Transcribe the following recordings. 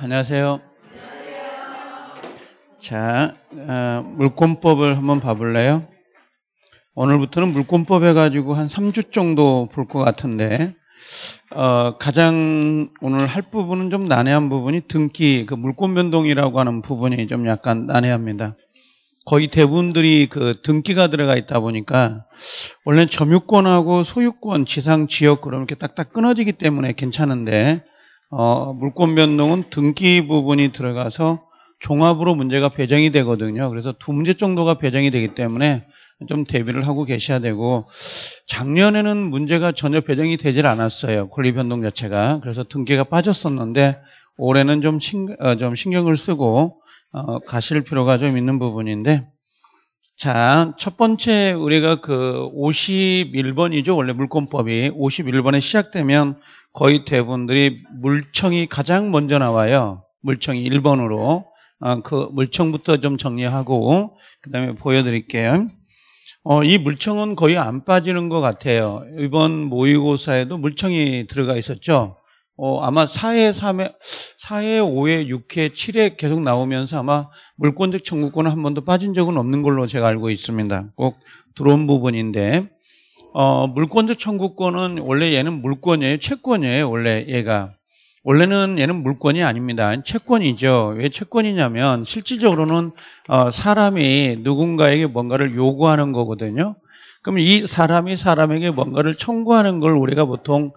안녕하세요. 자, 물권법을 한번 봐볼래요? 오늘부터는 물권법 해가지고 한 3주 정도 볼 것 같은데, 가장 오늘 할 부분은 좀 난해한 부분이 등기, 그 물권 변동이라고 하는 부분이 좀 약간 난해합니다. 거의 대부분들이 그 등기가 들어가 있다 보니까, 원래 점유권하고 소유권, 지상, 지역, 그럼 이렇게 딱딱 끊어지기 때문에 괜찮은데, 물권 변동은 등기 부분이 들어가서 종합으로 문제가 배정이 되거든요. 그래서 두 문제 정도가 배정이 되기 때문에 좀 대비를 하고 계셔야 되고, 작년에는 문제가 전혀 배정이 되질 않았어요. 권리 변동 자체가. 그래서 등기가 빠졌었는데 올해는 좀 신경을 쓰고 가실 필요가 좀 있는 부분인데, 자, 첫 번째 우리가 그 51번이죠. 원래 물권법이 51번에 시작되면 거의 대부분들이 물청이 가장 먼저 나와요. 물청이 1번으로. 그 물청부터 좀 정리하고 그다음에 보여드릴게요. 이 물청은 거의 안 빠지는 것 같아요. 이번 모의고사에도 물청이 들어가 있었죠. 아마 4회, 3회, 4회, 5회, 6회, 7회 계속 나오면서 아마 물권적 청구권은 한 번도 빠진 적은 없는 걸로 제가 알고 있습니다. 꼭 들어온 부분인데, 물권적 청구권은 원래 얘는 물권이에요. 채권이에요. 원래 얘가. 원래는 얘는 물권이 아닙니다. 채권이죠. 왜 채권이냐면 실질적으로는 사람이 누군가에게 뭔가를 요구하는 거거든요. 그럼 이 사람이 사람에게 뭔가를 청구하는 걸 우리가 보통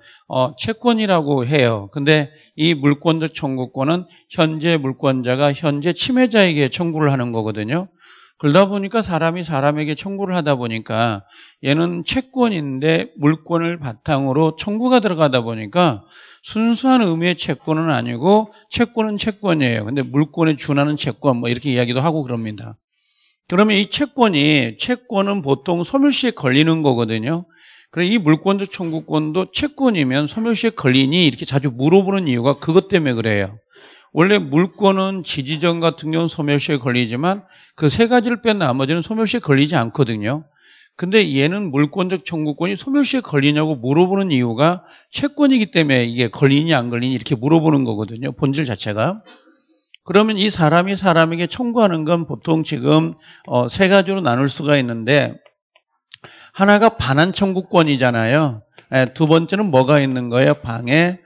채권이라고 해요. 근데 이 물권적 청구권은 현재 물권자가 현재 침해자에게 청구를 하는 거거든요. 그러다 보니까 사람이 사람에게 청구를 하다 보니까 얘는 채권인데 물권을 바탕으로 청구가 들어가다 보니까 순수한 의미의 채권은 아니고 채권은 채권이에요. 근데 물권에 준하는 채권 뭐 이렇게 이야기도 하고 그럽니다. 그러면 이 채권은 보통 소멸시에 걸리는 거거든요. 그래서 이 물권적 청구권도 채권이면 소멸시에 걸리니 이렇게 자주 물어보는 이유가 그것 때문에 그래요. 원래 물권은 지지전 같은 경우는 소멸시에 걸리지만 그 세 가지를 뺀 나머지는 소멸시에 걸리지 않거든요. 근데 얘는 물권적 청구권이 소멸시에 걸리냐고 물어보는 이유가 채권이기 때문에 이게 걸리니 안 걸리니 이렇게 물어보는 거거든요. 본질 자체가. 그러면 이 사람이 사람에게 청구하는 건 보통 지금 세 가지로 나눌 수가 있는데, 하나가 반환청구권이잖아요. 두 번째는 뭐가 있는 거예요? 방해,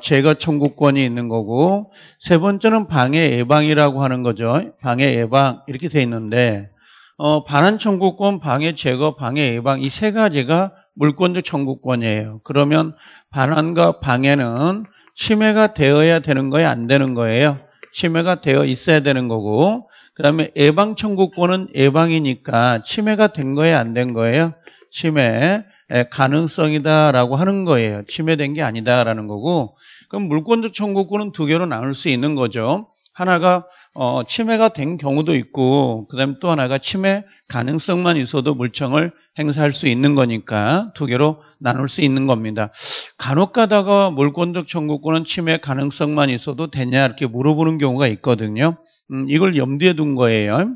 제거청구권이 있는 거고, 세 번째는 방해예방이라고 하는 거죠. 방해예방 이렇게 돼 있는데, 반환청구권, 방해제거, 방해예방 이 세 가지가 물권적 청구권이에요. 그러면 반환과 방해는 침해가 되어야 되는 거예요? 안 되는 거예요? 침해가 되어 있어야 되는 거고, 그 다음에 예방청구권은 예방이니까 침해가 된 거예요? 안 된 거예요? 침해 가능성이다라고 하는 거예요. 침해된 게 아니다라는 거고, 그럼 물권적 청구권은 두 개로 나눌 수 있는 거죠. 하나가 침해가 된 경우도 있고, 그 다음에 또 하나가 침해 가능성만 있어도 물청을 행사할 수 있는 거니까 두 개로 나눌 수 있는 겁니다. 간혹 가다가 물권적 청구권은 침해 가능성만 있어도 되냐 이렇게 물어보는 경우가 있거든요. 이걸 염두에 둔 거예요.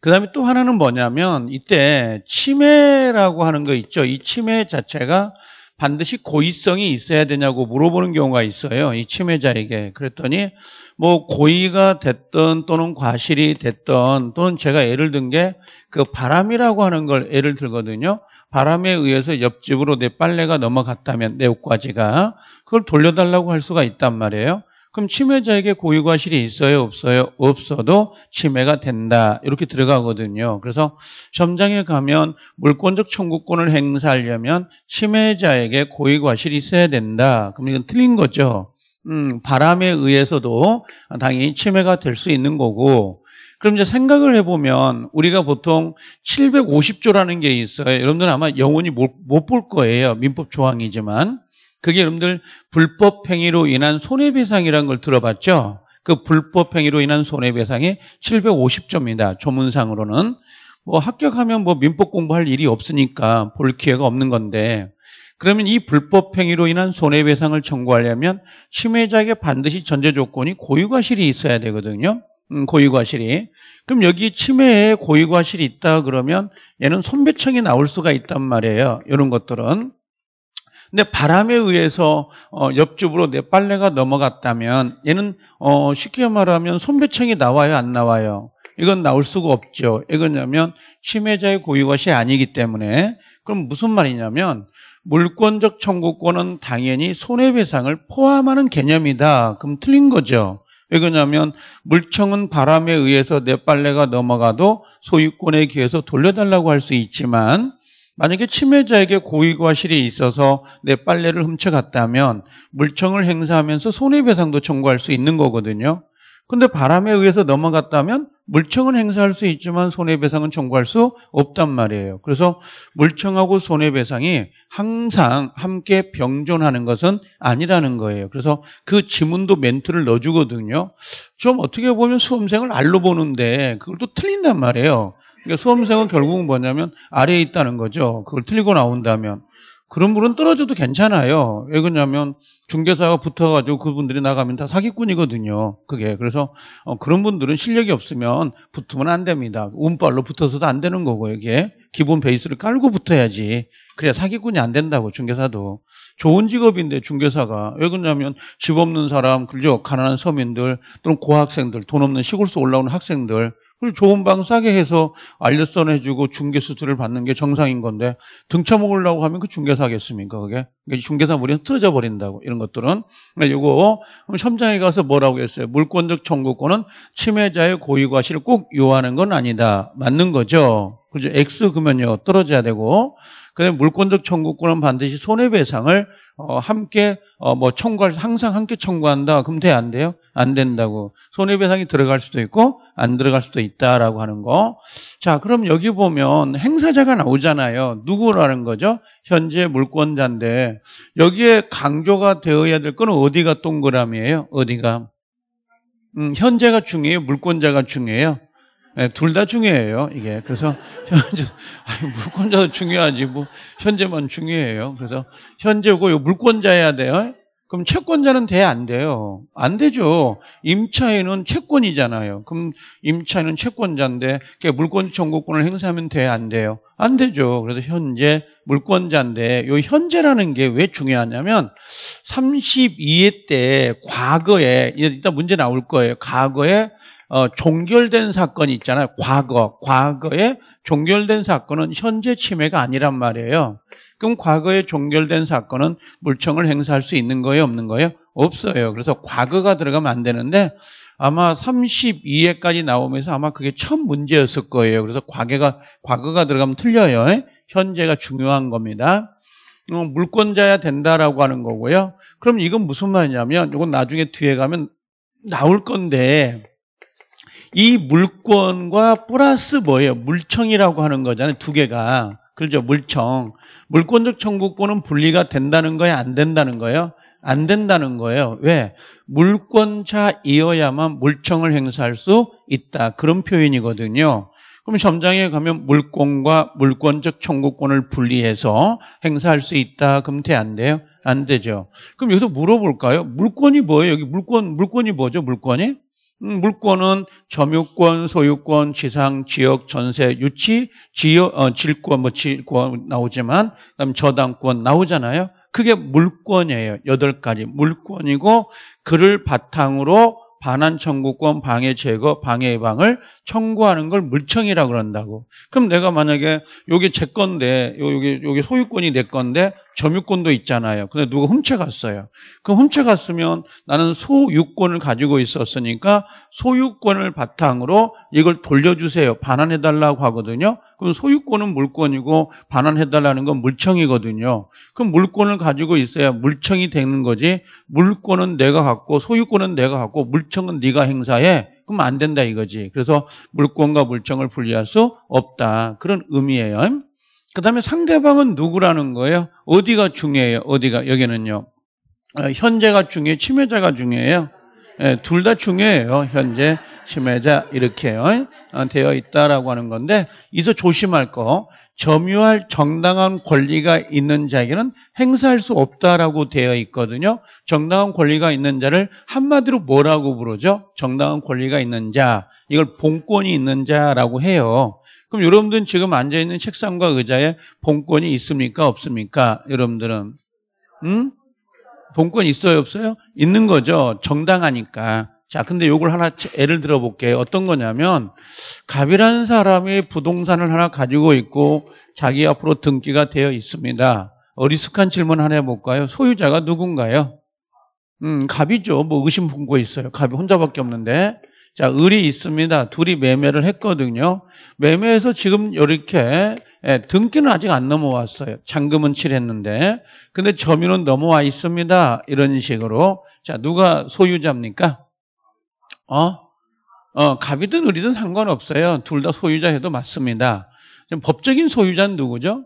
그 다음에 또 하나는 뭐냐면, 이때 침해라고 하는 거 있죠. 이 침해 자체가 반드시 고의성이 있어야 되냐고 물어보는 경우가 있어요. 이 침해자에게. 그랬더니 뭐 고의가 됐든 또는 과실이 됐든, 또는 제가 예를 든 게 그 바람이라고 하는 걸 예를 들거든요. 바람에 의해서 옆집으로 내 빨래가 넘어갔다면, 내 옷가지가, 그걸 돌려달라고 할 수가 있단 말이에요. 그럼 침해자에게 고의 과실이 있어요, 없어요? 없어도 침해가 된다. 이렇게 들어가거든요. 그래서 점장에 가면 물권적 청구권을 행사하려면 침해자에게 고의 과실이 있어야 된다. 그럼 이건 틀린 거죠. 바람에 의해서도 당연히 침해가 될 수 있는 거고. 그럼 이제 생각을 해보면 우리가 보통 750조라는 게 있어요. 여러분들은 아마 영원히 못 볼 거예요. 민법 조항이지만. 그게 여러분들 불법행위로 인한 손해배상이라는 걸 들어봤죠? 그 불법행위로 인한 손해배상이 750조입니다. 조문상으로는. 뭐 합격하면 뭐 민법 공부할 일이 없으니까 볼 기회가 없는 건데, 그러면 이 불법행위로 인한 손해배상을 청구하려면 침해자에게 반드시 전제조건이 고의과실이 있어야 되거든요. 고의과실이. 그럼 여기 침해에 고의과실이 있다 그러면 얘는 손배청이 나올 수가 있단 말이에요. 이런 것들은. 근데 바람에 의해서 옆집으로 내 빨래가 넘어갔다면 얘는 쉽게 말하면 손배청이 나와요, 안 나와요? 이건 나올 수가 없죠. 이거냐면 침해자의 고유것이 아니기 때문에. 그럼 무슨 말이냐면 물권적 청구권은 당연히 손해배상을 포함하는 개념이다. 그럼 틀린 거죠. 왜 그러냐면 물청은 바람에 의해서 내 빨래가 넘어가도 소유권에 기해서 돌려달라고 할 수 있지만, 만약에 침해자에게 고의과실이 있어서 내 빨래를 훔쳐갔다면 물청을 행사하면서 손해배상도 청구할 수 있는 거거든요. 근데 바람에 의해서 넘어갔다면 물청은 행사할 수 있지만 손해배상은 청구할 수 없단 말이에요. 그래서 물청하고 손해배상이 항상 함께 병존하는 것은 아니라는 거예요. 그래서 그 지문도 멘트를 넣어주거든요. 좀 어떻게 보면 수험생을 알로 보는데 그걸 또 틀린단 말이에요. 그러니까 수험생은 결국은 뭐냐면 아래에 있다는 거죠. 그걸 틀리고 나온다면. 그런 분은 떨어져도 괜찮아요. 왜 그러냐면 중개사가 붙어가지고 그분들이 나가면 다 사기꾼이거든요. 그게. 그래서 그런 분들은 실력이 없으면 붙으면 안 됩니다. 운빨로 붙어서도 안 되는 거고, 이게. 기본 베이스를 깔고 붙어야지. 그래야 사기꾼이 안 된다고, 중개사도. 좋은 직업인데, 중개사가. 왜 그러냐면 집 없는 사람, 그죠? 가난한 서민들, 또는 고학생들, 돈 없는 시골서 올라오는 학생들, 그리고 좋은 방 싸게 해서 알려선해주고 중개 수수료를 받는 게 정상인 건데, 등쳐먹으려고 하면 그 중개사겠습니까, 그게? 그러니까 중개사 머리는 틀어져 버린다고, 이런 것들은. 그러니까 이거, 첨장에 가서 뭐라고 했어요? 물권적 청구권은 침해자의 고의과실을 꼭 요하는 건 아니다. 맞는 거죠. 그죠? X 그러면요, 떨어져야 되고. 근데 물권적 청구권은 반드시 손해배상을 함께 청구할, 항상 함께 청구한다. 그럼 돼, 안 돼요? 안 된다고. 손해배상이 들어갈 수도 있고 안 들어갈 수도 있다라고 하는 거. 자, 그럼 여기 보면 행사자가 나오잖아요. 누구라는 거죠? 현재 물권자인데, 여기에 강조가 되어야 될 건 어디가 동그라미예요? 어디가? 현재가 중요해요? 물권자가 중요해요? 네, 둘 다 중요해요, 이게. 그래서, 현재, 아니, 물권자도 중요하지, 뭐, 현재만 중요해요. 그래서, 현재고, 물권자 해야 돼요? 그럼 채권자는 돼야 안 돼요? 안 되죠. 임차인은 채권이잖아요. 그럼 임차인은 채권자인데, 물권 청구권을 행사하면 돼야 안 돼요? 안 되죠. 그래서 현재, 물권자인데, 요 현재라는 게 왜 중요하냐면, 32회 때, 과거에, 이따 문제 나올 거예요. 과거에, 종결된 사건이 있잖아요. 과거에 종결된 사건은 현재 침해가 아니란 말이에요. 그럼 과거에 종결된 사건은 물청을 행사할 수 있는 거예요, 없는 거예요? 없어요. 그래서 과거가 들어가면 안 되는데, 아마 32회까지 나오면서 아마 그게 첫 문제였을 거예요. 그래서 과거가 들어가면 틀려요. 현재가 중요한 겁니다. 물권자야 된다라고 하는 거고요. 그럼 이건 무슨 말이냐면, 이건 나중에 뒤에 가면 나올 건데, 이 물권과 플러스 뭐예요? 물청이라고 하는 거잖아요. 두 개가. 그렇죠? 물청. 물권적 청구권은 분리가 된다는 거예요? 안 된다는 거예요? 안 된다는 거예요. 왜? 물권자이어야만 물청을 행사할 수 있다. 그런 표현이거든요. 그럼 점장에 가면 물권과 물권적 청구권을 분리해서 행사할 수 있다. 그럼 돼, 안 돼요? 안 되죠. 그럼 여기서 물어볼까요? 물권이 뭐예요? 여기 물권이 뭐죠? 물권이? 물권은 점유권, 소유권, 지상, 지역, 전세, 유치, 질권, 질권 나오지만, 그다음 저당권 나오잖아요. 그게 물권이에요. 8가지 물권이고, 그를 바탕으로 반환청구권, 방해제거, 방해예방을 청구하는 걸 물청이라고 그런다고. 그럼 내가 만약에 요게 제 건데, 요게 소유권이 내 건데 점유권도 있잖아요. 근데 누가 훔쳐갔어요. 그럼 훔쳐갔으면 나는 소유권을 가지고 있었으니까 소유권을 바탕으로 이걸 돌려주세요, 반환해달라고 하거든요. 그럼 소유권은 물권이고 반환해달라는 건 물청이거든요. 그럼 물권을 가지고 있어야 물청이 되는 거지, 물권은 내가 갖고 소유권은 내가 갖고 물청은 네가 행사해, 그럼 안 된다 이거지. 그래서 물권과 물청을 분리할 수 없다, 그런 의미예요. 그 다음에 상대방은 누구라는 거예요? 어디가 중요해요? 어디가? 여기는요, 현재가 중요해요? 침해자가 중요해요? 네, 둘 다 중요해요. 현재, 침해자 이렇게 되어 있다라고 하는 건데, 이서 조심할 거, 점유할 정당한 권리가 있는 자에게는 행사할 수 없다라고 되어 있거든요. 정당한 권리가 있는 자를 한마디로 뭐라고 부르죠? 정당한 권리가 있는 자, 이걸 본권이 있는 자라고 해요. 그럼 여러분들은 지금 앉아있는 책상과 의자에 본권이 있습니까? 없습니까? 여러분들은 응? 본권 있어요, 없어요? 있는 거죠. 정당하니까. 자, 근데 요걸 하나 예를 들어 볼게요. 어떤 거냐면 갑이라는 사람이 부동산을 하나 가지고 있고 자기 앞으로 등기가 되어 있습니다. 어리숙한 질문 하나 해볼까요? 소유자가 누군가요? 갑이죠. 뭐 의심 품고 있어요. 갑이 혼자밖에 없는데. 자, 을이 있습니다. 둘이 매매를 했거든요. 매매해서 지금 이렇게 등기는 아직 안 넘어왔어요. 잔금은 칠했는데. 근데 점유는 넘어와 있습니다. 이런 식으로. 자, 누가 소유자입니까? 갑이든 을이든 상관없어요. 둘 다 소유자 해도 맞습니다. 지금 법적인 소유자는 누구죠?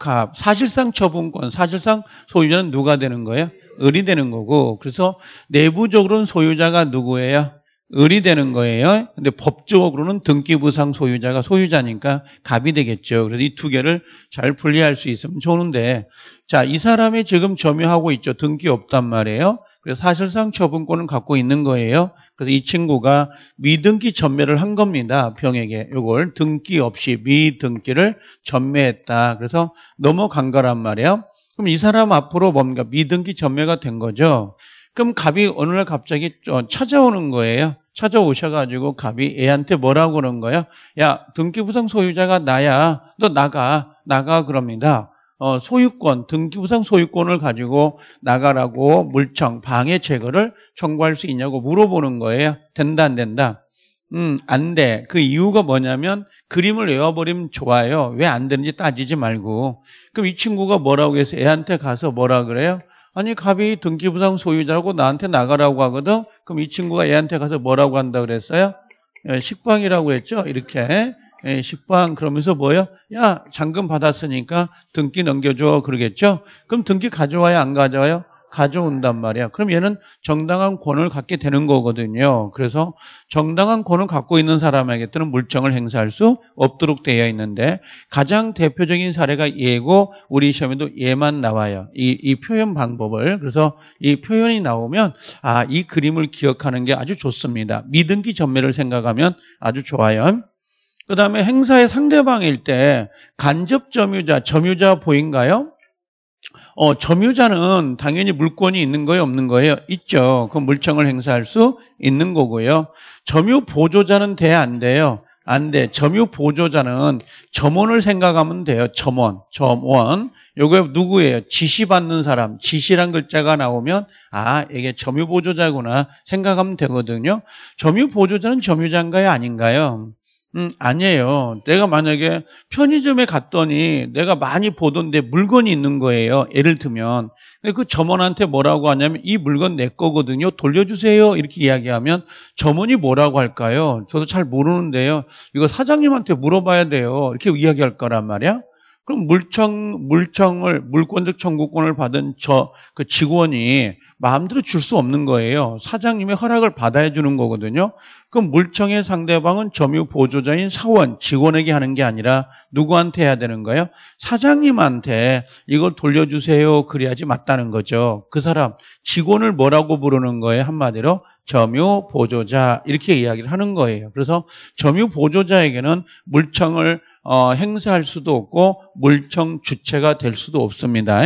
갑. 사실상 처분권, 사실상 소유자는 누가 되는 거예요? 을이 되는 거고. 그래서 내부적으로는 소유자가 누구예요? 을이 되는 거예요. 근데 법적으로는 등기부상 소유자가 소유자니까 갑이 되겠죠. 그래서 이 두 개를 잘 분리할 수 있으면 좋은데, 자, 이 사람이 지금 점유하고 있죠. 등기 없단 말이에요. 그래서 사실상 처분권을 갖고 있는 거예요. 그래서 이 친구가 미등기 전매를 한 겁니다. 병에게. 요걸 등기 없이 미등기를 전매했다. 그래서 넘어간 거란 말이에요. 그럼 이 사람 앞으로 뭔가 미등기 전매가 된 거죠. 그럼 갑이 어느 날 갑자기 찾아오는 거예요. 찾아오셔가지고 갑이 애한테 뭐라고 그런 거야? 야, 등기부상 소유자가 나야. 너 나가 그럽니다. 소유권, 등기부상 소유권을 가지고 나가라고 물청, 방해 제거를 청구할 수 있냐고 물어보는 거예요. 된다, 안 된다? 안 돼. 그 이유가 뭐냐면 그림을 외워버리면 좋아요. 왜 안 되는지 따지지 말고. 그럼 이 친구가 뭐라고 해서 애한테 가서 뭐라 그래요? 아니, 갑이 등기부상 소유자라고 나한테 나가라고 하거든? 그럼 이 친구가 얘한테 가서 뭐라고 한다 그랬어요? 식방이라고 했죠? 이렇게. 식방. 그러면서 뭐예요? 야, 잔금 받았으니까 등기 넘겨줘. 그러겠죠? 그럼 등기 가져와요? 안 가져와요? 가져온단 말이야. 그럼 얘는 정당한 권을 갖게 되는 거거든요. 그래서 정당한 권을 갖고 있는 사람에게는 물청을 행사할 수 없도록 되어 있는데, 가장 대표적인 사례가 예고, 우리 시험에도 예만 나와요. 이 표현 방법을. 그래서 이 표현이 나오면 이 그림을 기억하는 게 아주 좋습니다. 미등기 전매를 생각하면 아주 좋아요. 그 다음에 행사의 상대방일 때 간접점유자, 점유자 보인가요? 점유자는 당연히 물권이 있는 거예요, 없는 거예요? 있죠. 그럼 물청을 행사할 수 있는 거고요. 점유보조자는 돼, 안 돼요? 안 돼. 점유보조자는 점원을 생각하면 돼요. 점원. 요게 누구예요? 지시받는 사람. 지시란 글자가 나오면 이게 점유보조자구나 생각하면 되거든요. 점유보조자는 점유자인가요, 아닌가요? 아니에요. 내가 만약에 편의점에 갔더니 내가 많이 보던 데 물건이 있는 거예요. 예를 들면. 근데 그 점원한테 뭐라고 하냐면, 이 물건 내 거거든요. 돌려주세요. 이렇게 이야기하면 점원이 뭐라고 할까요? 저도 잘 모르는데요. 이거 사장님한테 물어봐야 돼요. 이렇게 이야기할 거란 말이야. 그럼 물권적 청구권을 받은 그 직원이 마음대로 줄 수 없는 거예요. 사장님의 허락을 받아야 주는 거거든요. 그럼 물청의 상대방은 점유보조자인 사원, 직원에게 하는 게 아니라 누구한테 해야 되는 거예요? 사장님한테 이걸 돌려주세요. 그래야지 맞다는 거죠. 그 사람, 직원을 뭐라고 부르는 거예요? 한마디로 점유보조자. 이렇게 이야기를 하는 거예요. 그래서 점유보조자에게는 물청을 행사할 수도 없고 물청 주체가 될 수도 없습니다.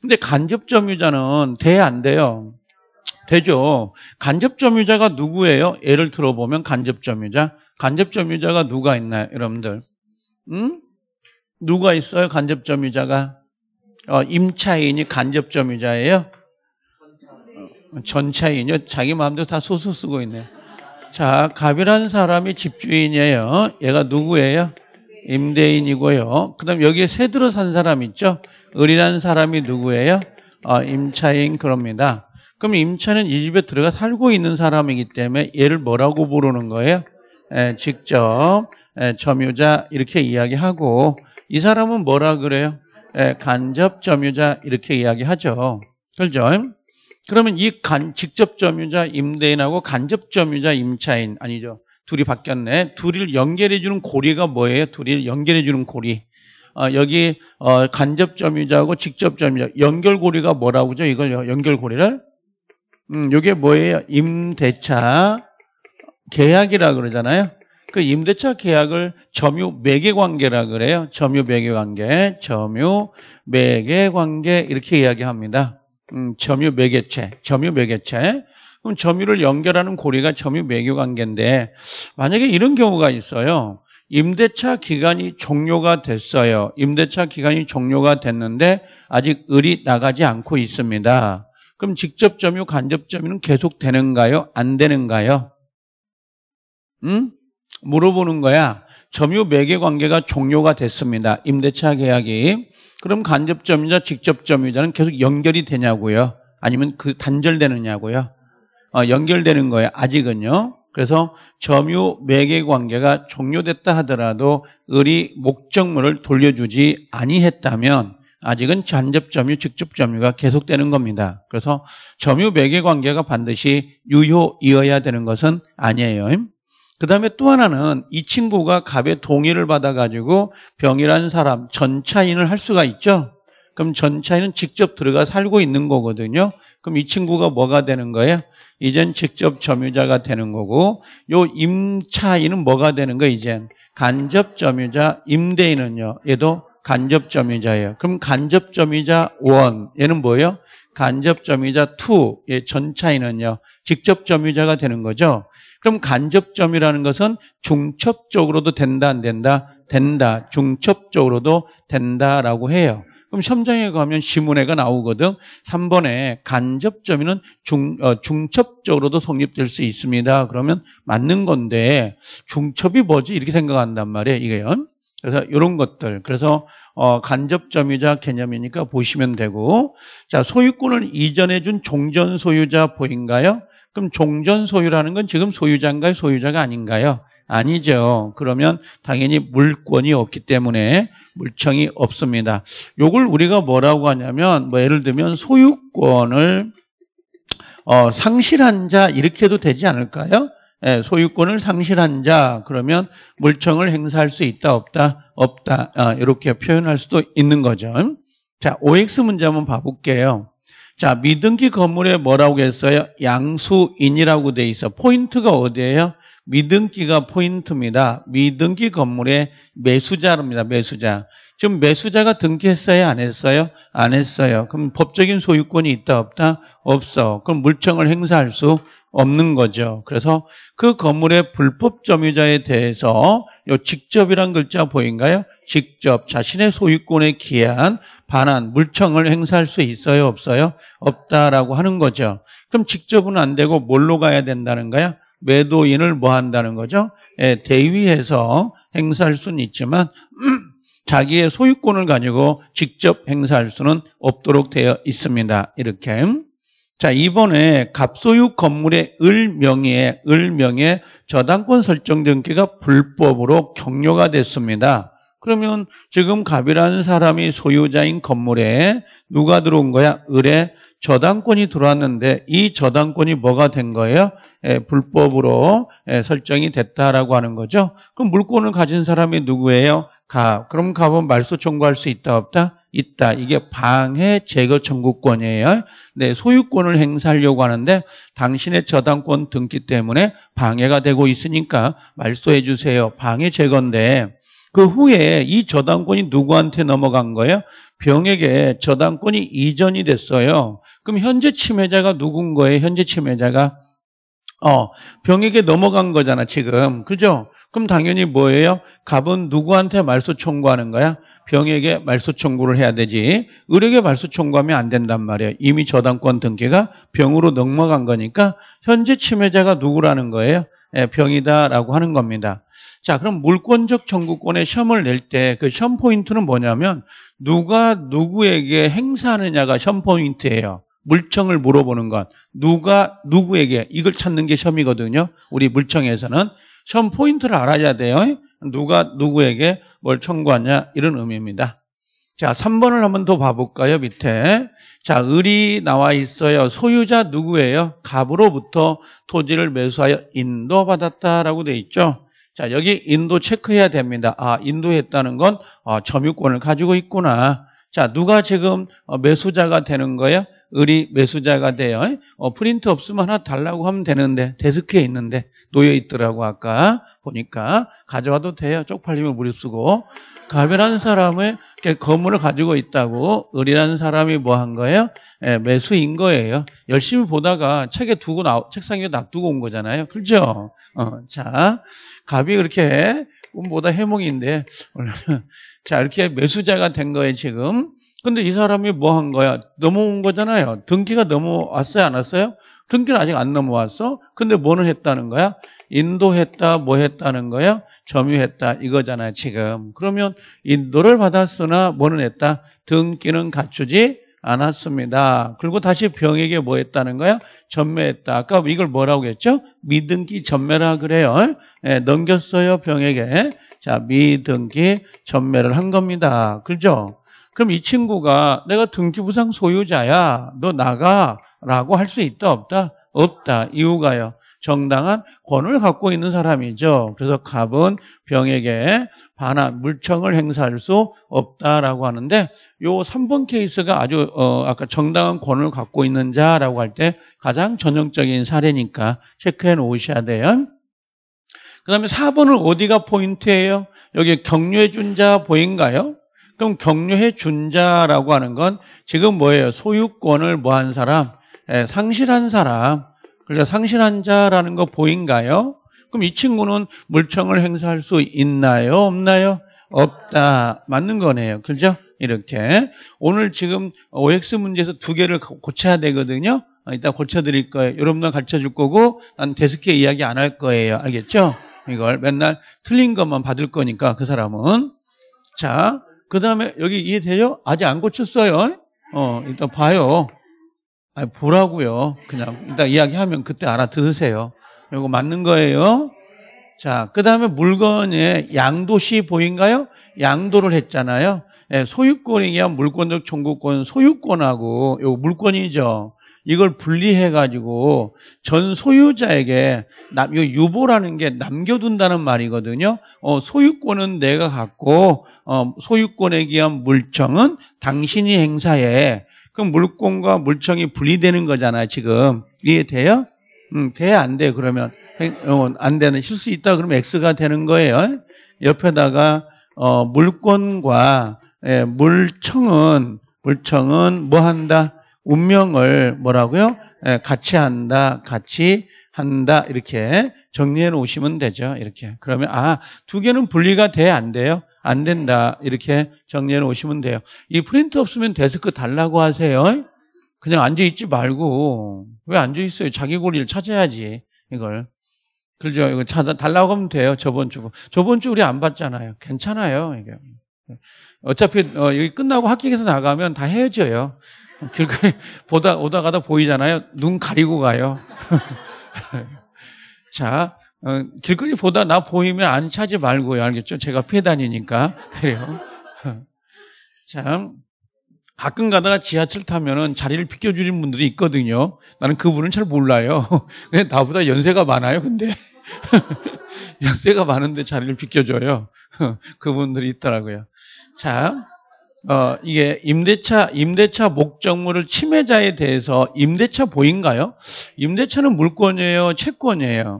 근데 간접점유자는 돼야 안 돼요? 되죠. 간접점유자가 누구예요? 예를 들어보면 간접점유자가 누가 있나요? 여러분들. 누가 있어요? 간접점유자가. 임차인이 간접점유자예요? 전차인이요? 자기 마음대로 다 소수 쓰고 있네요. 자, 갑이라는 사람이 집주인이에요. 얘가 누구예요? 임대인이고요. 그 다음 여기에 세 들어 산 사람 있죠? 을이라는 사람이 누구예요? 임차인. 그럽니다. 그럼 임차는 이 집에 들어가 살고 있는 사람이기 때문에 얘를 뭐라고 부르는 거예요? 직접 점유자 이렇게 이야기하고, 이 사람은 뭐라 그래요? 간접 점유자 이렇게 이야기하죠. 그렇죠? 그러면 이 직접 점유자 임대인하고 간접 점유자 임차인, 아니죠? 둘이 바뀌었네. 둘을 연결해주는 고리가 뭐예요? 둘을 연결해주는 고리. 여기 간접점유자하고 직접점유자. 연결고리가 뭐라고죠? 이걸 연결고리를. 요게 뭐예요? 임대차 계약이라 그러잖아요. 그 임대차 계약을 점유매개관계라 그래요. 점유매개관계, 점유매개관계 이렇게 이야기합니다. 점유매개체, 점유매개체. 그럼 점유를 연결하는 고리가 점유매개관계인데 만약에 이런 경우가 있어요. 임대차 기간이 종료가 됐어요. 임대차 기간이 종료가 됐는데 아직 을이 나가지 않고 있습니다. 그럼 직접 점유, 간접 점유는 계속 되는가요? 안 되는가요? 응? 물어보는 거야. 점유 매개 관계가 종료가 됐습니다. 임대차 계약이. 그럼 간접 점유자, 직접 점유자는 계속 연결이 되냐고요? 아니면 그 단절되느냐고요? 연결되는 거예요. 아직은요. 그래서 점유 매개 관계가 종료됐다 하더라도 을이 목적물을 돌려주지 아니했다면 아직은 간접 점유, 직접 점유가 계속되는 겁니다. 그래서 점유 매개 관계가 반드시 유효이어야 되는 것은 아니에요. 그 다음에 또 하나는 이 친구가 갑의 동의를 받아가지고 병이란 사람, 전차인을 할 수가 있죠. 그럼 전차인은 직접 들어가 살고 있는 거거든요. 그럼 이 친구가 뭐가 되는 거예요? 이젠 직접 점유자가 되는 거고, 요 임차인은 뭐가 되는 거예요? 이젠 간접 점유자, 임대인은요. 얘도 간접 점유자예요. 그럼 간접 점유자 1, 얘는 뭐예요? 간접 점유자 2, 얘 전차인은요. 직접 점유자가 되는 거죠. 그럼 간접점이라는 것은 중첩적으로도 된다, 안 된다? 된다. 중첩적으로도 된다라고 해요. 그럼 시험장에 가면 지문회가 나오거든. 3번에 간접점유는 중첩적으로도 성립될 수 있습니다. 그러면 맞는 건데 중첩이 뭐지? 이렇게 생각한단 말이에요. 이게요. 그래서 이런 것들. 그래서 간접점유자 개념이니까 보시면 되고, 자, 소유권을 이전해 준 종전 소유자 보인가요? 그럼 종전 소유라는 건 지금 소유자인가요? 소유자가 아닌가요? 아니죠. 그러면 당연히 물권이 없기 때문에 물청이 없습니다. 요걸 우리가 뭐라고 하냐면, 뭐 예를 들면 소유권을 상실한 자 이렇게 해도 되지 않을까요? 예, 소유권을 상실한 자, 그러면 물청을 행사할 수 있다, 없다? 없다. 이렇게 표현할 수도 있는 거죠. 자, OX 문제 한번 봐볼게요. 자, 미등기 건물에 뭐라고 했어요? 양수인이라고 돼 있어. 포인트가 어디예요? 미등기가 포인트입니다. 미등기 건물의 매수자랍니다. 매수자. 지금 매수자가 등기했어요? 안 했어요? 안 했어요. 그럼 법적인 소유권이 있다, 없다? 없어. 그럼 물청을 행사할 수 없는 거죠. 그래서 그 건물의 불법 점유자에 대해서 요 직접이란 글자 보인가요? 직접 자신의 소유권에 기한 반환, 물청을 행사할 수 있어요? 없어요? 없다라고 하는 거죠. 그럼 직접은 안 되고 뭘로 가야 된다는 거야? 매도인을 뭐 한다는 거죠? 예, 대위해서 행사할 수는 있지만 자기의 소유권을 가지고 직접 행사할 수는 없도록 되어 있습니다. 이렇게. 자, 이번에 갑소유 건물의 을 명의의 저당권 설정 등기가 불법으로 경료가 됐습니다. 그러면 지금 갑이라는 사람이 소유자인 건물에 누가 들어온 거야? 을에 저당권이 들어왔는데 이 저당권이 뭐가 된 거예요? 예, 불법으로 설정이 됐다라고 하는 거죠. 그럼 물권을 가진 사람이 누구예요? 갑. 그럼 갑은 말소 청구할 수 있다, 없다? 있다. 이게 방해제거청구권이에요. 네, 소유권을 행사하려고 하는데 당신의 저당권 등기 때문에 방해가 되고 있으니까 말소해 주세요. 방해제거인데 그 후에 이 저당권이 누구한테 넘어간 거예요? 병에게 저당권이 이전이 됐어요. 그럼 현재 침해자가 누군 거예요? 현재 침해자가 병에게 넘어간 거잖아, 지금. 그죠? 그럼 당연히 뭐예요? 갑은 누구한테 말소 청구하는 거야? 병에게 말소 청구를 해야 되지. 을에게 말소 청구하면 안 된단 말이에요. 이미 저당권 등기가 병으로 넘어간 거니까 현재 침해자가 누구라는 거예요? 예, 병이다라고 하는 겁니다. 자, 그럼 물권적 청구권의 시험을 낼 때 그 시험 포인트는 뭐냐면 누가 누구에게 행사하느냐가 시험 포인트예요. 물청을 물어보는 건 누가 누구에게, 이걸 찾는 게 시험이거든요. 우리 물청에서는 시험 포인트를 알아야 돼요. 누가 누구에게 뭘 청구하냐, 이런 의미입니다. 자, 3번을 한번 더 봐볼까요? 밑에. 자, 을이 나와 있어요. 소유자 누구예요? 갑으로부터 토지를 매수하여 인도받았다라고 돼 있죠. 자, 여기 인도 체크해야 됩니다. 아, 인도했다는 건 점유권을 가지고 있구나. 자, 누가 지금 매수자가 되는 거예요? 을이 매수자가 돼요. 프린트 없으면 하나 달라고 하면 되는데, 데스크에 있는데 놓여 있더라고. 아까 보니까 가져와도 돼요. 쪽팔림을 무릅쓰고. 갑이라는 사람의 건물을 가지고 있다고 을이라는 사람이 뭐 한 거예요? 예, 매수인 거예요. 열심히 보다가 책상 위에 놔두고 온 거잖아요. 그렇죠? 자, 갑이 그렇게 꿈보다 해몽인데, 자, 이렇게 매수자가 된 거예요, 지금. 근데 이 사람이 뭐 한 거야? 넘어온 거잖아요. 등기가 넘어왔어요, 안 왔어요? 등기는 아직 안 넘어왔어? 근데 뭐는 했다는 거야? 인도했다, 뭐 했다는 거야? 점유했다, 이거잖아, 지금. 그러면 인도를 받았으나 뭐는 했다? 등기는 갖추지 않았습니다. 그리고 다시 병에게 뭐 했다는 거야? 전매했다. 아까 이걸 뭐라고 했죠? 미등기 전매라 그래요. 예, 넘겼어요, 병에게. 자, 미등기 전매를 한 겁니다. 그죠? 그럼 이 친구가 내가 등기부상 소유자야, 너 나가라고 할 수 있다, 없다? 없다. 이유가요, 정당한 권을 갖고 있는 사람이죠. 그래서 갑은 병에게 반환, 물청을 행사할 수 없다라고 하는데, 요 3번 케이스가 아주 아까 정당한 권을 갖고 있는 자라고 할 때 가장 전형적인 사례니까 체크해 놓으셔야 돼요. 그 다음에 4번은 어디가 포인트예요? 여기 격려해 준 자 보인가요? 그럼 격려해 준 자라고 하는 건 지금 뭐예요? 소유권을 뭐 한 사람? 예, 상실한 사람. 그래서 상실한 자라는 거 보인가요? 그럼 이 친구는 물청을 행사할 수 있나요? 없나요? 없다. 맞는 거네요. 그죠? 이렇게. 오늘 지금 OX 문제에서 두 개를 고쳐야 되거든요. 이따 고쳐드릴 거예요. 여러분들 가르쳐줄 거고, 난 데스크에 이야기 안 할 거예요. 알겠죠? 이걸 맨날 틀린 것만 받을 거니까, 그 사람은. 자, 그 다음에 여기 이해돼요? 아직 안 고쳤어요. 일단 봐요. 아니, 보라고요. 그냥 일단 이야기하면 그때 알아들으세요. 이거 맞는 거예요. 자, 그 다음에 물건의 양도시 보인가요? 양도를 했잖아요. 예, 소유권이냐, 물권적 청구권, 소유권하고 요 물권이죠. 이걸 분리해가지고 전 소유자에게 요 유보라는 게 남겨둔다는 말이거든요. 소유권은 내가 갖고, 소유권에 기한 물청은 당신이 행사해. 그럼 물권과 물청이 분리되는 거잖아요, 지금. 이해돼요? 돼, 안 돼, 그러면. 안 되는, 실수 있다, 그러면 X가 되는 거예요. 옆에다가, 물권과, 예, 물청은 뭐 한다? 운명을 뭐라고요? 예, 같이 한다. 이렇게 정리해 놓으시면 되죠. 이렇게. 그러면, 아, 두 개는 분리가 돼, 안 돼요? 안 된다. 이렇게 정리해 놓으시면 돼요. 이 프린트 없으면 데스크 달라고 하세요. 그냥 앉아있지 말고. 왜 앉아있어요? 자기 고리를 찾아야지, 이걸. 그죠? 이거 달라고 하면 돼요. 저번 주 우리 안 봤잖아요. 괜찮아요, 이게. 어차피, 여기 끝나고 합격해서 나가면 다 헤어져요. 길거리 오다 가다 보이잖아요. 눈 가리고 가요. 자, 길거리 보다 나 보이면 안 차지 말고요. 알겠죠? 제가 피해 다니니까. 그래요. 참, 가끔 가다가 지하철 타면은 자리를 비켜주신 분들이 있거든요. 나는 그분은 잘 몰라요. 근데 나보다 연세가 많아요, 근데. 연세가 많은데 자리를 비켜줘요. 그분들이 있더라고요. 참. 이게 임대차 목적물을 침해자에 대해서 임대차 보인가요? 임대차는 물권이에요, 채권이에요?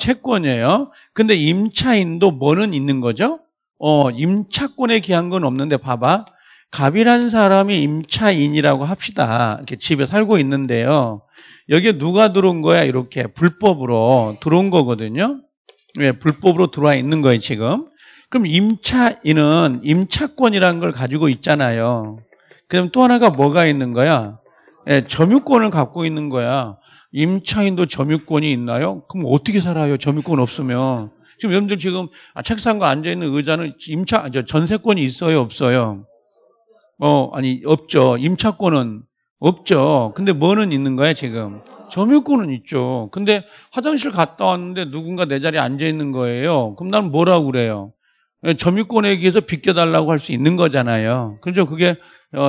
채권이에요. 근데 임차인도 뭐는 있는 거죠? 임차권에 기한 건 없는데, 봐봐. 갑이라는 사람이 임차인이라고 합시다. 이렇게 집에 살고 있는데요. 여기에 누가 들어온 거야? 이렇게 불법으로 들어온 거거든요. 왜? 불법으로 들어와 있는 거예요, 지금. 그럼 임차인은 임차권이라는 걸 가지고 있잖아요. 그럼 또 하나가 뭐가 있는 거야? 예, 점유권을 갖고 있는 거야. 임차인도 점유권이 있나요? 그럼 어떻게 살아요, 점유권 없으면? 지금 여러분들 지금 책상과 앉아있는 의자는 전세권이 있어요, 없어요? 아니, 없죠. 임차권은 없죠. 근데 뭐는 있는 거야, 지금? 점유권은 있죠. 근데 화장실 갔다 왔는데 누군가 내 자리에 앉아있는 거예요. 그럼 난 뭐라고 그래요? 점유권에 의해서 비껴달라고 할 수 있는 거잖아요. 그죠? 그게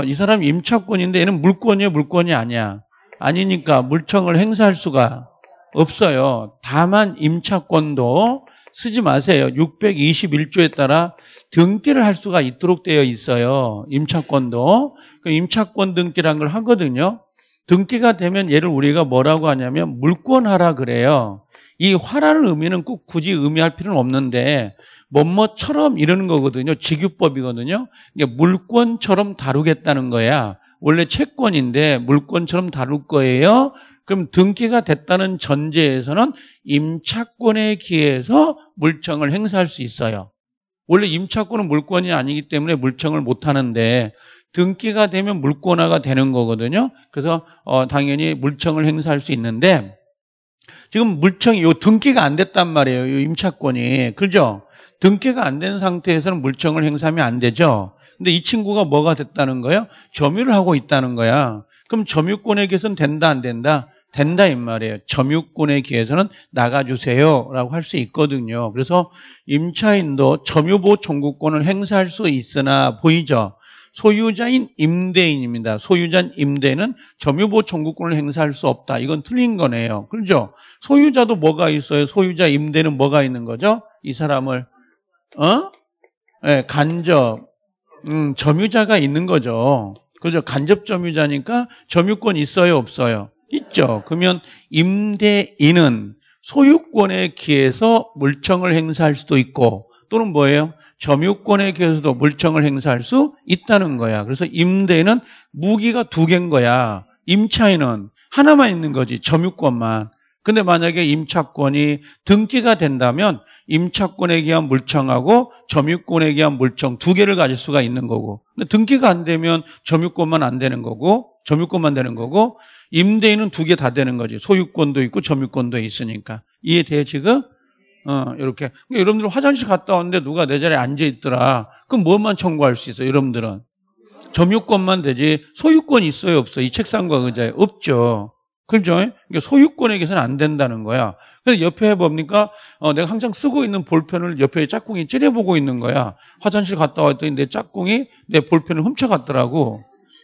이 사람 임차권인데 얘는 물권이에요, 물권이 아니야? 아니니까 물청을 행사할 수가 없어요. 다만 임차권도 쓰지 마세요. 621조에 따라 등기를 할 수가 있도록 되어 있어요. 임차권도. 그 임차권 등기라는 걸 하거든요. 등기가 되면 얘를 우리가 뭐라고 하냐면 물권하라 그래요. 이 화라는 의미는 꼭 굳이 의미할 필요는 없는데 뭐뭐처럼 이러는 거거든요. 직유법이거든요. 그러니까 물권처럼 다루겠다는 거야. 원래 채권인데 물권처럼 다룰 거예요. 그럼 등기가 됐다는 전제에서는 임차권에 기해서 물청을 행사할 수 있어요. 원래 임차권은 물권이 아니기 때문에 물청을 못 하는데 등기가 되면 물권화가 되는 거거든요. 그래서 당연히 물청을 행사할 수 있는데 지금 물청이 요 등기가 안 됐단 말이에요. 요 임차권이. 그죠? 등기가 안 된 상태에서는 물청을 행사하면 안 되죠. 근데 이 친구가 뭐가 됐다는 거예요? 점유를 하고 있다는 거야. 그럼 점유권에 기해서는 된다 안 된다? 된다 이 말이에요. 점유권에 기해서는 나가주세요라고 할 수 있거든요. 그래서 임차인도 점유보조 청구권을 행사할 수 있으나 보이죠. 소유자인 임대인입니다. 소유자인 임대인은 점유보조 청구권을 행사할 수 없다. 이건 틀린 거네요. 그렇죠? 소유자도 뭐가 있어요? 소유자 임대는 뭐가 있는 거죠? 이 사람을 간접 점유자가 있는 거죠. 그죠? 간접점유자니까 점유권 있어요, 없어요? 있죠. 그러면 임대인은 소유권에 기해서 물청을 행사할 수도 있고 또는 뭐예요? 점유권에 기해서도 물청을 행사할 수 있다는 거야. 그래서 임대인은 무기가 두 개인 거야. 임차인은 하나만 있는 거지, 점유권만. 근데 만약에 임차권이 등기가 된다면 임차권에 기한 물청하고 점유권에 기한 물청 두 개를 가질 수가 있는 거고, 근데 등기가 안 되면 점유권만 안 되는 거고, 점유권만 되는 거고, 임대인은 두 개 다 되는 거지. 소유권도 있고 점유권도 있으니까. 이해돼요 지금? 이렇게. 그러니까 여러분들 화장실 갔다 왔는데 누가 내 자리에 앉아있더라. 그럼 뭐만 청구할 수 있어요 여러분들은? 점유권만 되지. 소유권 있어요 없어요? 이 책상과 의자에 없죠. 그죠? 그러니까 소유권에 기해서는 안 된다는 거야. 그래서 옆에 뭡니까? 내가 항상 쓰고 있는 볼펜을 옆에 짝꿍이 째려보고 있는 거야. 화장실 갔다 왔더니 내 짝꿍이 내 볼펜을 훔쳐갔더라고.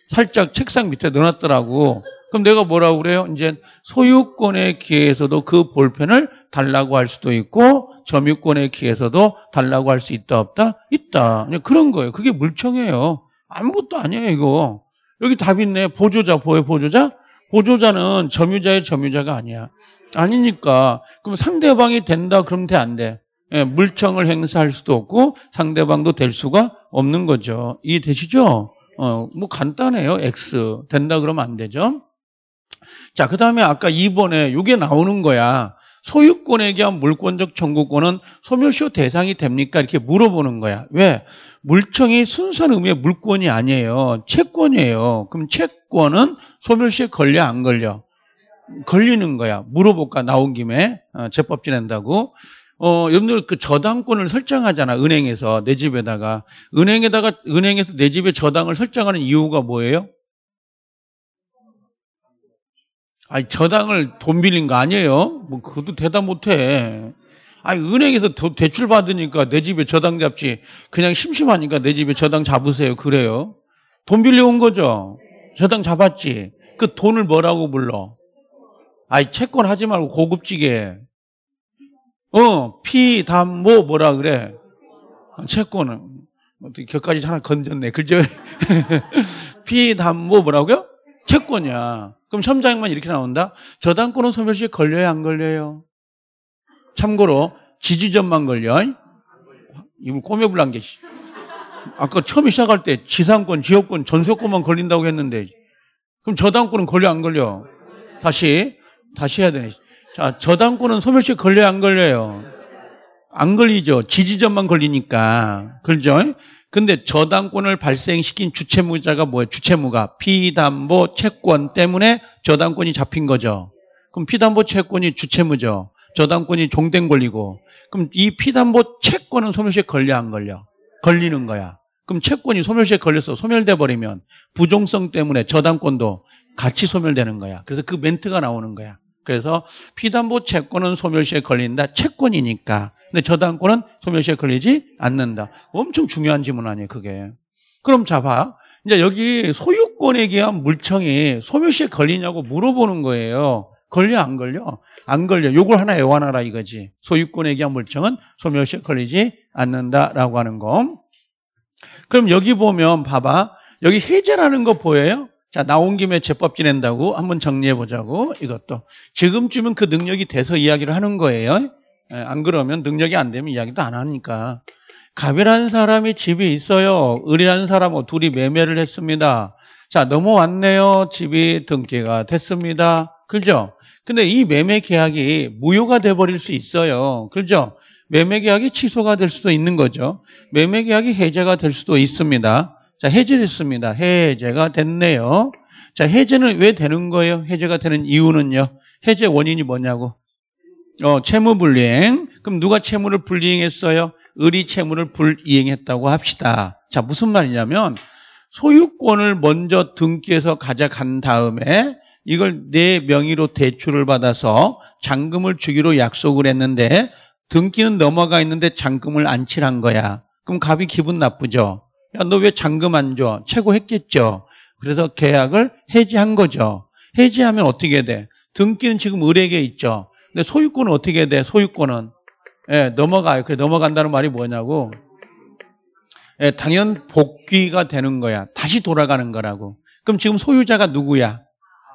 살짝 책상 밑에 넣어놨더라고. 그럼 내가 뭐라고 그래요? 이제 소유권에 기해서도 그 볼펜을 달라고 할 수도 있고 점유권에 기해서도 달라고 할 수 있다 없다? 있다. 그냥 그런 거예요. 그게 물청이에요. 아무것도 아니에요 이거. 여기 답 있네. 보조자 보여 보조자? 보조자는 점유자의 점유자가 아니야. 아니니까. 그럼 상대방이 된다 그러면 돼 안 돼? 예, 물청을 행사할 수도 없고 상대방도 될 수가 없는 거죠. 이해되시죠? 뭐 간단해요. X. 된다 그러면 안 되죠. 자, 그 다음에 아까 2번에 이게 나오는 거야. 소유권에 기한 물권적 청구권은 소멸시효 대상이 됩니까? 이렇게 물어보는 거야. 왜? 물청이 순수한 의미의 물권이 아니에요. 채권이에요. 그럼 채권은 소멸시효 걸려 안 걸려? 걸리는 거야. 물어볼까? 나온 김에 제법 지낸다고. 여러분들 그 저당권을 설정하잖아. 은행에서 내 집에다가. 은행에서 내 집에 저당을 설정하는 이유가 뭐예요? 아니, 저당을 돈 빌린 거 아니에요? 뭐, 그것도 대답 못 해. 아니, 은행에서 대출 받으니까 내 집에 저당 잡지. 그냥 심심하니까 내 집에 저당 잡으세요. 그래요? 돈 빌려온 거죠? 저당 잡았지? 그 돈을 뭐라고 불러? 아니, 채권 하지 말고 고급지게. 피담모 뭐라 그래? 채권은. 어떻게 격까지 하나 건졌네. 그죠? 피담모 뭐라고요? 채권이야. 그럼 첨장액만 이렇게 나온다? 저당권은 소멸시효 걸려요 안 걸려요? 참고로 지지점만 걸려. 입을 꼬매불난 게. 아까 처음에 시작할 때 지상권, 지역권, 전세권만 걸린다고 했는데 그럼 저당권은 걸려 안 걸려? 다시 해야 되네. 자, 저당권은 소멸시효 걸려요 안 걸려요? 안 걸리죠. 지지점만 걸리니까. 그렇죠? 근데 저당권을 발생시킨 주채무자가 뭐예요? 주채무가 피담보 채권 때문에 저당권이 잡힌 거죠. 그럼 피담보 채권이 주채무죠. 저당권이 종된 권리고. 그럼 이 피담보 채권은 소멸시효 걸려 안 걸려? 걸리는 거야. 그럼 채권이 소멸시효 걸렸어. 소멸돼 버리면 부종성 때문에 저당권도 같이 소멸되는 거야. 그래서 그 멘트가 나오는 거야. 그래서 피담보 채권은 소멸시효에 걸린다. 채권이니까. 근데 저당권은 소멸시효에 걸리지 않는다. 엄청 중요한 질문 아니에요, 그게. 그럼 자, 봐. 이제 여기 소유권에 기한 물청이 소멸시효에 걸리냐고 물어보는 거예요. 걸려, 안 걸려? 안 걸려. 요걸 하나 애완하라 이거지. 소유권에 기한 물청은 소멸시효에 걸리지 않는다라고 하는 거. 그럼 여기 보면 봐봐. 여기 해제라는 거 보여요? 자, 나온 김에 제법 지낸다고 한번 정리해 보자고. 이것도 지금쯤은 그 능력이 돼서 이야기를 하는 거예요. 안 그러면 능력이 안 되면 이야기도 안 하니까. 갑이라는 사람이 집이 있어요. 을이라는 사람은 둘이 매매를 했습니다. 자, 넘어왔네요. 집이 등기가 됐습니다. 그죠? 근데 이 매매 계약이 무효가 돼버릴 수 있어요. 그죠? 매매 계약이 취소가 될 수도 있는 거죠. 매매 계약이 해제가 될 수도 있습니다. 자, 해제됐습니다. 해제가 됐네요. 자, 해제는 왜 되는 거예요? 해제가 되는 이유는요. 해제 원인이 뭐냐고. 채무불이행. 그럼 누가 채무를 불이행했어요? 을이 채무를 불이행했다고 합시다. 자, 무슨 말이냐면 소유권을 먼저 등기해서 가져간 다음에 이걸 내 명의로 대출을 받아서 잔금을 주기로 약속을 했는데 등기는 넘어가 있는데 잔금을 안 칠한 거야. 그럼 갑이 기분 나쁘죠. 야, 너 왜 잔금 안 줘? 최고했겠죠. 그래서 계약을 해지한 거죠. 해지하면 어떻게 돼? 등기는 지금 을에게 있죠. 근데 소유권은 어떻게 돼? 소유권은 예, 넘어가요. 그 넘어간다는 말이 뭐냐고. 예, 당연 복귀가 되는 거야. 다시 돌아가는 거라고. 그럼 지금 소유자가 누구야?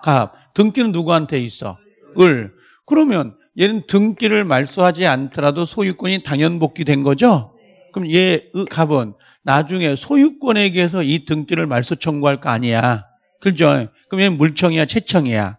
갑. 등기는 누구한테 있어? 을. 그러면 얘는 등기를 말소하지 않더라도 소유권이 당연 복귀된 거죠? 그럼 얘 갑은 나중에 소유권에게서 이 등기를 말소 청구할 거 아니야. 그죠? 그럼 얘는 물청이야, 채청이야?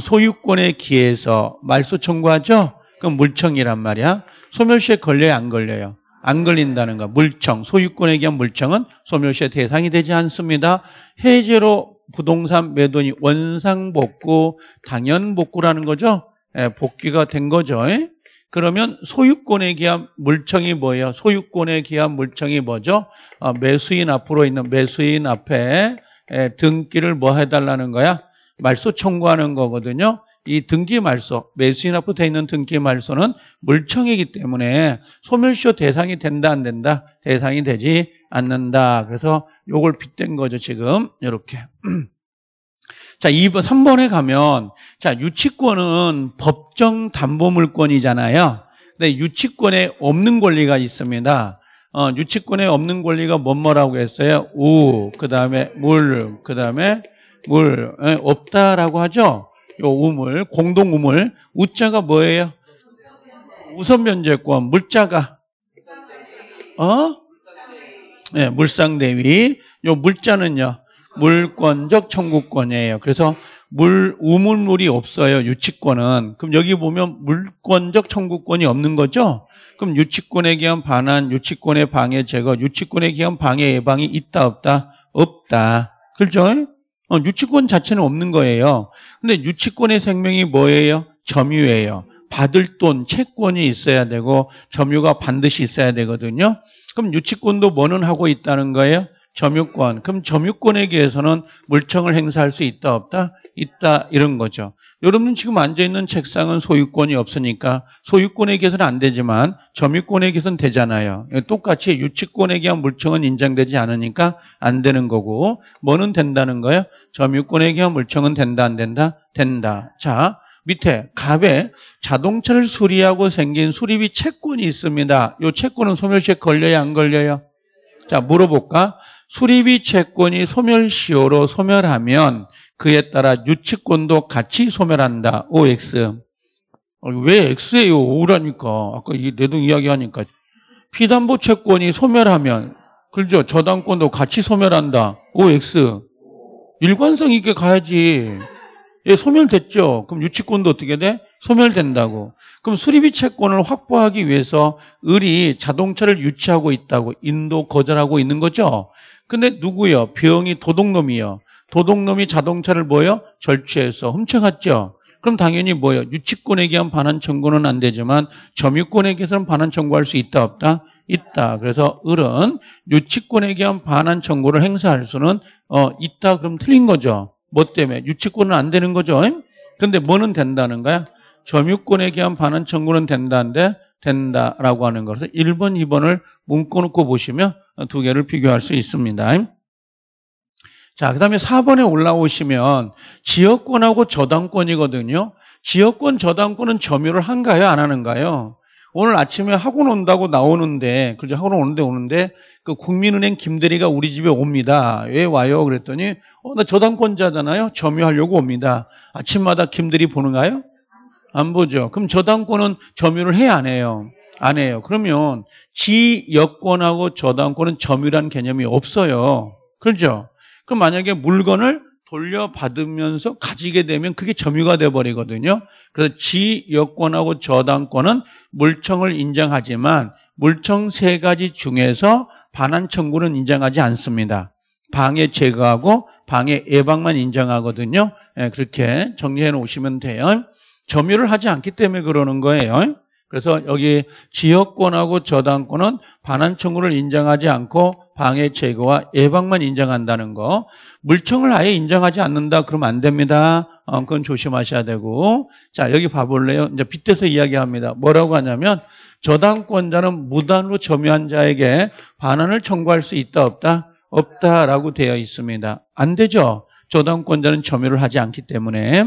소유권에 기해서 말소 청구하죠? 그럼 물청이란 말이야. 소멸시효에 걸려요, 안 걸려요? 안 걸린다는 거. 물청, 소유권에 대한 물청은 소멸시효 대상이 되지 않습니다. 해제로 부동산 매도인이 원상복구, 당연복구라는 거죠. 예, 복귀가 된 거죠. 예? 그러면 소유권에 기한 물청이 뭐예요? 소유권에 기한 물청이 뭐죠? 매수인 앞으로 있는 매수인 앞에 등기를 뭐 해달라는 거야? 말소 청구하는 거거든요. 이 등기 말소, 매수인 앞으로 돼 있는 등기 말소는 물청이기 때문에 소멸시효 대상이 된다 안 된다? 대상이 되지 않는다. 그래서 요걸 빗댄 거죠, 지금. 이렇게. 자, 2번, 3번에 가면 자, 유치권은 법정 담보물권이잖아요. 근데 유치권에 없는 권리가 있습니다. 유치권에 없는 권리가 뭐라고 했어요? 우, 그다음에 물, 그다음에 물. 에, 없다라고 하죠. 요 우물, 공동 우물. 우자가 뭐예요? 우선 면제권. 물자가 네, 물상대위. 요 물자는요. 물권적 청구권이에요. 그래서 우물물이 없어요. 유치권은. 그럼 여기 보면 물권적 청구권이 없는 거죠. 그럼 유치권에 기한 반환, 유치권의 방해 제거, 유치권에 기한 방해 예방이 있다 없다? 없다. 그렇죠? 유치권 자체는 없는 거예요. 근데 유치권의 생명이 뭐예요? 점유예요. 받을 돈, 채권이 있어야 되고 점유가 반드시 있어야 되거든요. 그럼 유치권도 뭐는 하고 있다는 거예요? 점유권. 그럼 점유권에 대해서는 물청을 행사할 수 있다 없다? 있다. 이런 거죠. 여러분 지금 앉아있는 책상은 소유권이 없으니까 소유권에 대해서는 안 되지만 점유권에 대해서는 되잖아요. 똑같이 유치권에 대한 물청은 인정되지 않으니까 안 되는 거고 뭐는 된다는 거예요? 점유권에 대한 물청은 된다 안 된다? 된다. 자, 밑에 갑에 자동차를 수리하고 생긴 수리비 채권이 있습니다. 이 채권은 소멸시효에 걸려요 안 걸려요? 자, 물어볼까? 수리비 채권이 소멸시효로 소멸하면 그에 따라 유치권도 같이 소멸한다. OX. 왜 X예요? O라니까. 아까 내동 이야기하니까. 피담보 채권이 소멸하면 그죠? 저당권도 같이 소멸한다. OX. 일관성 있게 가야지. 예, 소멸됐죠? 그럼 유치권도 어떻게 돼? 소멸된다고. 그럼 수리비 채권을 확보하기 위해서 을이 자동차를 유치하고 있다고 인도 거절하고 있는 거죠. 근데 누구요? 병이 도둑놈이요. 도둑놈이 자동차를 뭐요? 절취해서 훔쳐갔죠. 그럼 당연히 뭐요? 유치권에 대한 반환 청구는 안 되지만 점유권에 대해서는 반환 청구할 수 있다 없다? 있다. 그래서 을은 유치권에 대한 반환 청구를 행사할 수는 있다. 그럼 틀린 거죠. 뭐 때문에? 유치권은 안 되는 거죠. 근데 뭐는 된다는 거야? 점유권에 대한 반환 청구는 된다는데 된다라고 하는 것을 1번, 2번을 묶어놓고 보시면 두 개를 비교할 수 있습니다. 자, 그 다음에 4번에 올라오시면 지역권하고 저당권이거든요. 지역권, 저당권은 점유를 한가요? 안 하는가요? 오늘 아침에 학원 온다고 나오는데, 그죠? 학원 오는데, 그 국민은행 김대리가 우리 집에 옵니다. 왜 와요? 그랬더니, 나 저당권자잖아요? 점유하려고 옵니다. 아침마다 김대리 보는가요? 안 보죠. 그럼 저당권은 점유를 해야 안 해요? 안 해요. 그러면 지역권하고 저당권은 점유란 개념이 없어요. 그죠? 그럼 만약에 물건을 돌려받으면서 가지게 되면 그게 점유가 돼버리거든요. 그래서 지역권하고 저당권은 물청을 인정하지만 물청 세 가지 중에서 반환청구는 인정하지 않습니다. 방해 제거하고 방해 예방만 인정하거든요. 그렇게 정리해 놓으시면 돼요. 점유를 하지 않기 때문에 그러는 거예요. 그래서 여기 지역권하고 저당권은 반환청구를 인정하지 않고 방해 제거와 예방만 인정한다는 거. 물청을 아예 인정하지 않는다 그러면 안 됩니다. 그건 조심하셔야 되고. 자, 여기 봐볼래요. 이제 빗대서 이야기합니다. 뭐라고 하냐면 저당권자는 무단으로 점유한 자에게 반환을 청구할 수 있다 없다? 없다라고 되어 있습니다. 안 되죠. 저당권자는 점유를 하지 않기 때문에.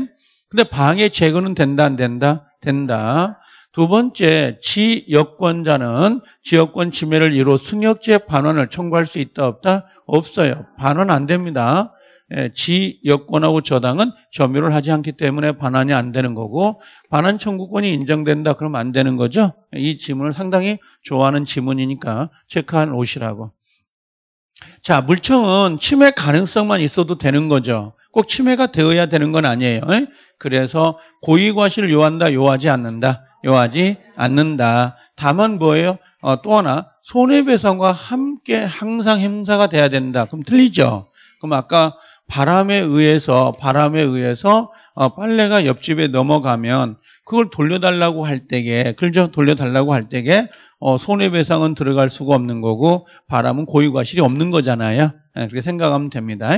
근데 방해 제거는 된다 안 된다? 된다. 두 번째, 지역권자는 지역권 침해를 이로 승역지의 반환을 청구할 수 있다 없다? 없어요. 반환 안 됩니다. 지역권하고 저당은 점유를 하지 않기 때문에 반환이 안 되는 거고, 반환 청구권이 인정된다 그러면 안 되는 거죠. 이 지문을 상당히 좋아하는 지문이니까 체크한 오시라고. 자, 물청은 침해 가능성만 있어도 되는 거죠. 꼭 침해가 되어야 되는 건 아니에요. 그래서 고의과실을 요한다, 요하지 않는다. 요하지 않는다. 다만 뭐예요? 또 하나, 손해배상과 함께 항상 행사가 돼야 된다. 그럼 틀리죠? 그럼 아까 바람에 의해서 빨래가 옆집에 넘어가면 그걸 돌려달라고 할 때에, 그죠? 돌려달라고 할 때에 손해배상은 들어갈 수가 없는 거고 바람은 고의과실이 없는 거잖아요. 그렇게 생각하면 됩니다.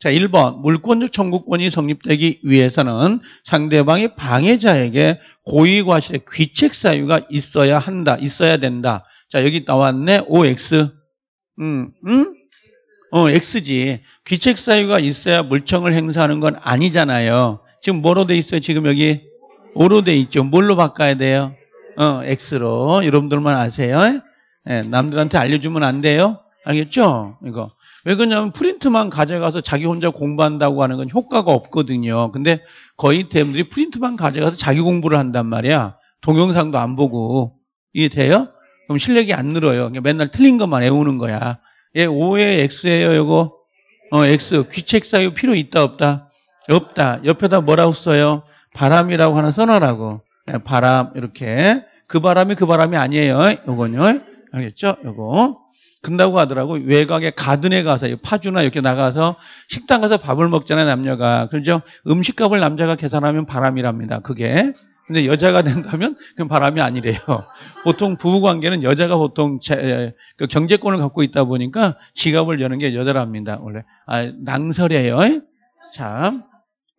자, 1번, 물권적 청구권이 성립되기 위해서는 상대방이 방해자에게 고의과실의 귀책 사유가 있어야 한다, 있어야 된다. 자, 여기 나왔네. OX. X지. 귀책 사유가 있어야 물청을 행사하는 건 아니잖아요. 지금 뭐로 돼 있어요? 지금 여기 O로 돼 있죠. 뭘로 바꿔야 돼요? X로. 여러분들만 아세요. 네, 남들한테 알려주면 안 돼요. 알겠죠? 이거. 왜 그러냐면 프린트만 가져가서 자기 혼자 공부한다고 하는 건 효과가 없거든요. 근데 거의 대부분들이 프린트만 가져가서 자기 공부를 한단 말이야. 동영상도 안 보고. 이해 돼요? 그럼 실력이 안 늘어요. 그냥 맨날 틀린 것만 외우는 거야. 얘 5에 X예요, 이거? X. 귀책 사유 필요 있다, 없다? 없다. 옆에다 뭐라고 써요? 바람이라고 하나 써놔라고. 바람, 이렇게. 그 바람이 아니에요. 요건요. 알겠죠? 요거. 근다고 하더라고. 외곽에 가든에 가서 파주나 이렇게 나가서 식당 가서 밥을 먹잖아요, 남녀가. 그렇죠? 음식값을 남자가 계산하면 바람이랍니다, 그게. 근데 여자가 된다면 그건 바람이 아니래요. 보통 부부관계는 여자가 보통 경제권을 갖고 있다 보니까 지갑을 여는 게 여자랍니다, 원래. 아, 낭설이에요. 참.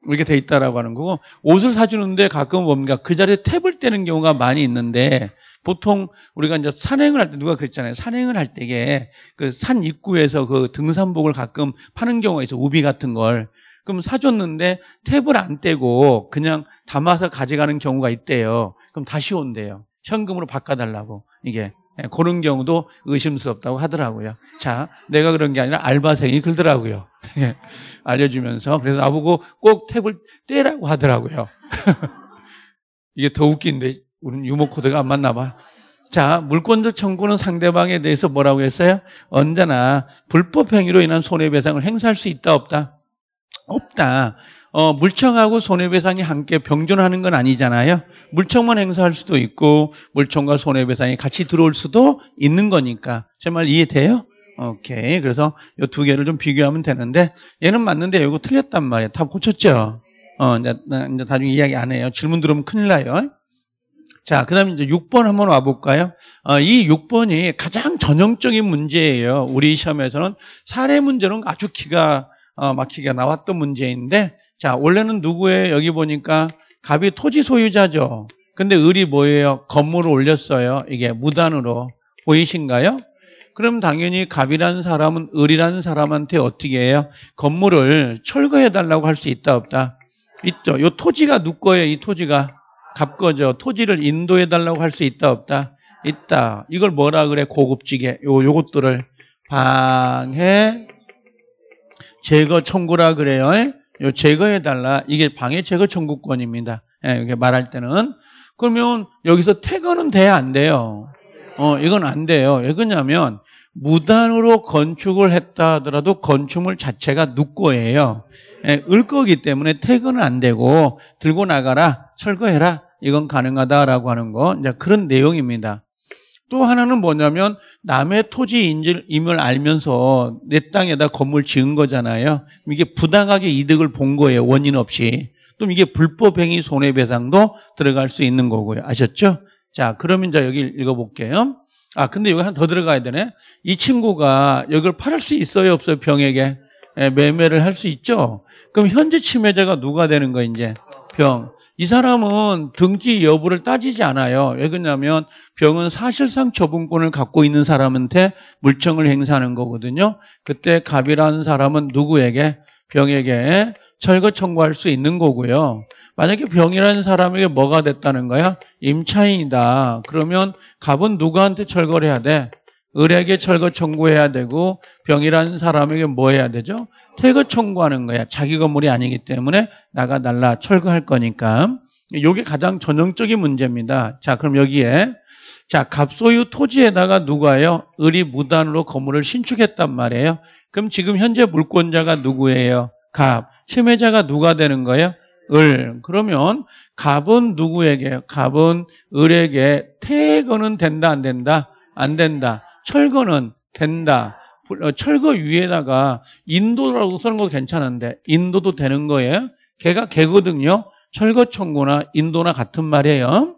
이렇게 돼 있다라고 하는 거고, 옷을 사주는데 가끔은 뭡니까? 그 자리에 탭을 떼는 경우가 많이 있는데, 보통 우리가 이제 산행을 할 때, 누가 그랬잖아요. 산행을 할 때에 그 산 입구에서 그 등산복을 가끔 파는 경우가 있어요. 우비 같은 걸. 그럼 사줬는데 탭을 안 떼고 그냥 담아서 가져가는 경우가 있대요. 그럼 다시 온대요. 현금으로 바꿔달라고. 이게. 그런 경우도 의심스럽다고 하더라고요. 자, 내가 그런 게 아니라 알바생이 그러더라고요. 알려주면서. 그래서 나보고 꼭 탭을 떼라고 하더라고요. 이게 더 웃긴데, 우리는 유머 코드가 안 맞나 봐. 자, 물권적 청구는 상대방에 대해서 뭐라고 했어요? 언제나 불법 행위로 인한 손해배상을 행사할 수 있다, 없다? 없다. 물청하고 손해배상이 함께 병존하는 건 아니잖아요. 물청만 행사할 수도 있고 물청과 손해배상이 같이 들어올 수도 있는 거니까. 제 말 이해돼요? 오케이. 그래서 이 두 개를 좀 비교하면 되는데, 얘는 맞는데 이거 틀렸단 말이에요. 다 고쳤죠? 이제 나중에 이야기 안 해요. 질문 들으면 큰일 나요. 자, 그 다음에 이제 6번 한번 와볼까요? 이 6번이 가장 전형적인 문제예요. 우리 시험에서는 사례 문제는 아주 기가 막히게 나왔던 문제인데, 자, 원래는 누구예요? 여기 보니까 갑이 토지 소유자죠. 근데 을이 뭐예요? 건물을 올렸어요. 이게 무단으로. 보이신가요? 그럼 당연히 갑이라는 사람은 을이라는 사람한테 어떻게 해요? 건물을 철거해달라고 할 수 있다 없다? 있죠. 이 토지가 누구 거예요? 이 토지가 갑거죠. 토지를 인도해달라고 할 수 있다 없다? 있다. 이걸 뭐라 그래? 고급지게. 요것들을 방해 제거 청구라 그래요. 요 제거해달라. 이게 방해 제거 청구권입니다. 예, 이렇게 말할 때는. 그러면 여기서 퇴거는 돼야 안 돼요. 이건 안 돼요. 왜 그러냐면 무단으로 건축을 했다 하더라도 건축물 자체가 누꺼예요. 예, 을 거기 때문에 퇴거는 안 되고 들고 나가라, 철거해라. 이건 가능하다라고 하는 거. 이제 그런 내용입니다. 또 하나는 뭐냐면 남의 토지임을 알면서 내 땅에다 건물 지은 거잖아요. 이게 부당하게 이득을 본 거예요. 원인 없이. 그럼 이게 불법행위 손해배상도 들어갈 수 있는 거고요. 아셨죠? 자, 그러면 이제 여기 읽어볼게요. 아, 근데 여기 하나 더 들어가야 되네. 이 친구가 여기를 팔을 수 있어요? 없어요? 병에게. 예, 매매를 할 수 있죠? 그럼 현재 침해자가 누가 되는 거예요? 이제 병. 이 사람은 등기 여부를 따지지 않아요. 왜 그러냐면 병은 사실상 처분권을 갖고 있는 사람한테 물청을 행사하는 거거든요. 그때 갑이라는 사람은 누구에게? 병에게 철거 청구할 수 있는 거고요. 만약에 병이라는 사람에게 뭐가 됐다는 거야? 임차인이다. 그러면 갑은 누구한테 철거를 해야 돼? 을에게 철거 청구해야 되고 병이라는 사람에게 뭐 해야 되죠? 퇴거 청구하는 거야. 자기 건물이 아니기 때문에 나가달라. 철거할 거니까. 이게 가장 전형적인 문제입니다. 자, 그럼 여기에 자 갑소유 토지에다가 누가요? 을이 무단으로 건물을 신축했단 말이에요. 그럼 지금 현재 물권자가 누구예요? 갑. 침해자가 누가 되는 거예요? 을. 그러면 갑은 누구에게? 갑은 을에게 퇴거는 된다 안 된다? 안 된다. 철거는 된다. 철거 위에다가 인도라고 쓰는 것도 괜찮은데 인도도 되는 거예요. 걔가 개거든요. 철거 청구나 인도나 같은 말이에요.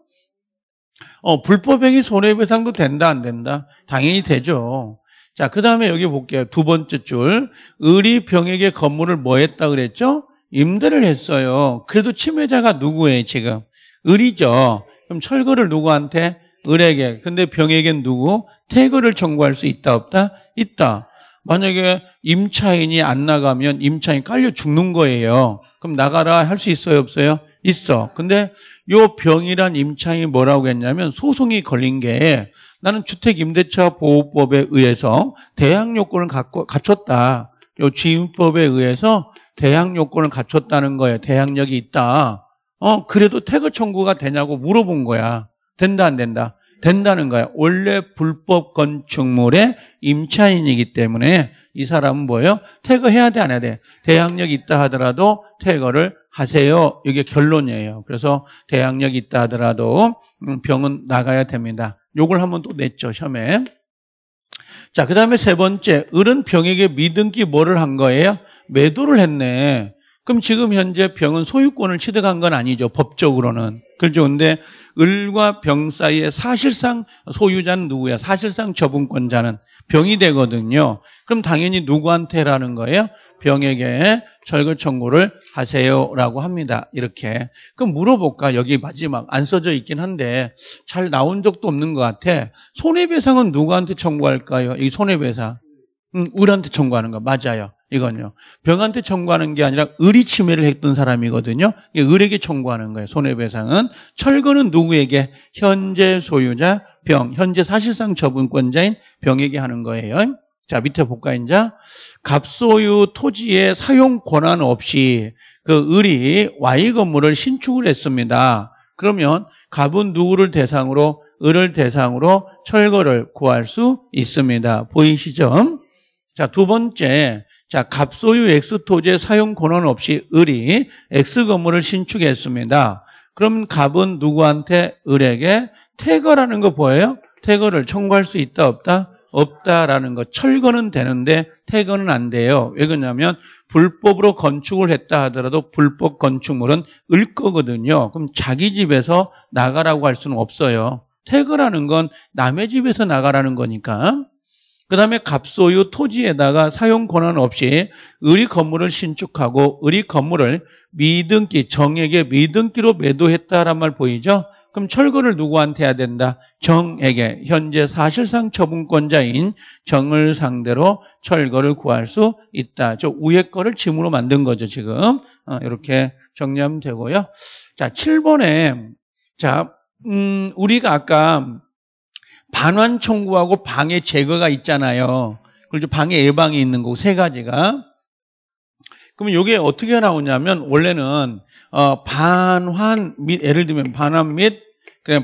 불법행위 손해배상도 된다 안 된다? 당연히 되죠. 자, 그 다음에 여기 볼게요. 두 번째 줄. 을이 병에게 건물을 뭐 했다 그랬죠? 임대를 했어요. 그래도 침해자가 누구예요 지금? 을이죠. 그럼 철거를 누구한테? 을에게. 근데 병에겐 누구? 퇴거를 청구할 수 있다 없다? 있다. 만약에 임차인이 안 나가면 임차인 깔려 죽는 거예요. 그럼 나가라 할 수 있어요 없어요? 있어. 근데 요 병이란 임차인이 뭐라고 했냐면 소송이 걸린 게 나는 주택임대차보호법에 의해서 대항요건을 갖췄다. 요 지임법에 의해서 대항요건을 갖췄다는 거예요. 대항력이 있다. 그래도 퇴거 청구가 되냐고 물어본 거야. 된다 안 된다? 된다는 거야. 원래 불법 건축물의 임차인이기 때문에 이 사람은 뭐예요? 퇴거해야 돼 안 해야 돼? 대항력이 있다 하더라도 퇴거를 하세요. 이게 결론이에요. 그래서 대항력이 있다 하더라도 병은 나가야 됩니다. 요걸 한번 또 냈죠. 시험에. 자, 그 다음에 세 번째. 을은 병에게 미등기 뭐를 한 거예요? 매도를 했네. 그럼 지금 현재 병은 소유권을 취득한 건 아니죠. 법적으로는. 그렇죠. 근데 을과 병 사이에 사실상 소유자는 누구야? 사실상 처분권자는 병이 되거든요. 그럼 당연히 누구한테라는 거예요? 병에게 철거 청구를 하세요라고 합니다. 이렇게. 그럼 물어볼까? 여기 마지막 안 써져 있긴 한데 잘 나온 적도 없는 것 같아. 손해배상은 누구한테 청구할까요? 이 손해배상. 을한테 청구하는 거 맞아요. 이건요. 병한테 청구하는 게 아니라 을이 침해를 했던 사람이거든요. 그러니까 을에게 청구하는 거예요. 손해배상은. 철거는 누구에게? 현재 소유자 병. 현재 사실상 처분권자인 병에게 하는 거예요. 자, 밑에 볼까 이제. 갑소유 토지의 사용 권한 없이 그 을이 Y 건물을 신축을 했습니다. 그러면 갑은 누구를 대상으로? 을을 대상으로 철거를 구할 수 있습니다. 보이시죠? 자, 두 번째. 자, 갑소유 X 토지의 사용 권한 없이 을이 X 건물을 신축했습니다. 그럼 갑은 누구한테? 을에게 퇴거라는 거 보여요? 퇴거를 청구할 수 있다 없다? 없다라는 거. 철거는 되는데 퇴거는 안 돼요. 왜 그러냐면 불법으로 건축을 했다 하더라도 불법 건축물은 을 거거든요. 그럼 자기 집에서 나가라고 할 수는 없어요. 퇴거라는 건 남의 집에서 나가라는 거니까. 그 다음에 갑소유 토지에다가 사용 권한 없이 을이 건물을 신축하고 을이 건물을 미등기, 정에게 미등기로 매도했다란 말 보이죠? 그럼 철거를 누구한테 해야 된다? 정에게. 현재 사실상 처분권자인 정을 상대로 철거를 구할 수 있다. 저 위에 거를 짐으로 만든 거죠, 지금. 이렇게 정리하면 되고요. 자, 7번에 자, 우리가 아까 반환 청구하고 방해 제거가 있잖아요. 그리고 방해 예방이 있는 거고, 세 가지가. 그럼 이게 어떻게 나오냐면, 원래는 반환 및, 예를 들면 반환 및 그냥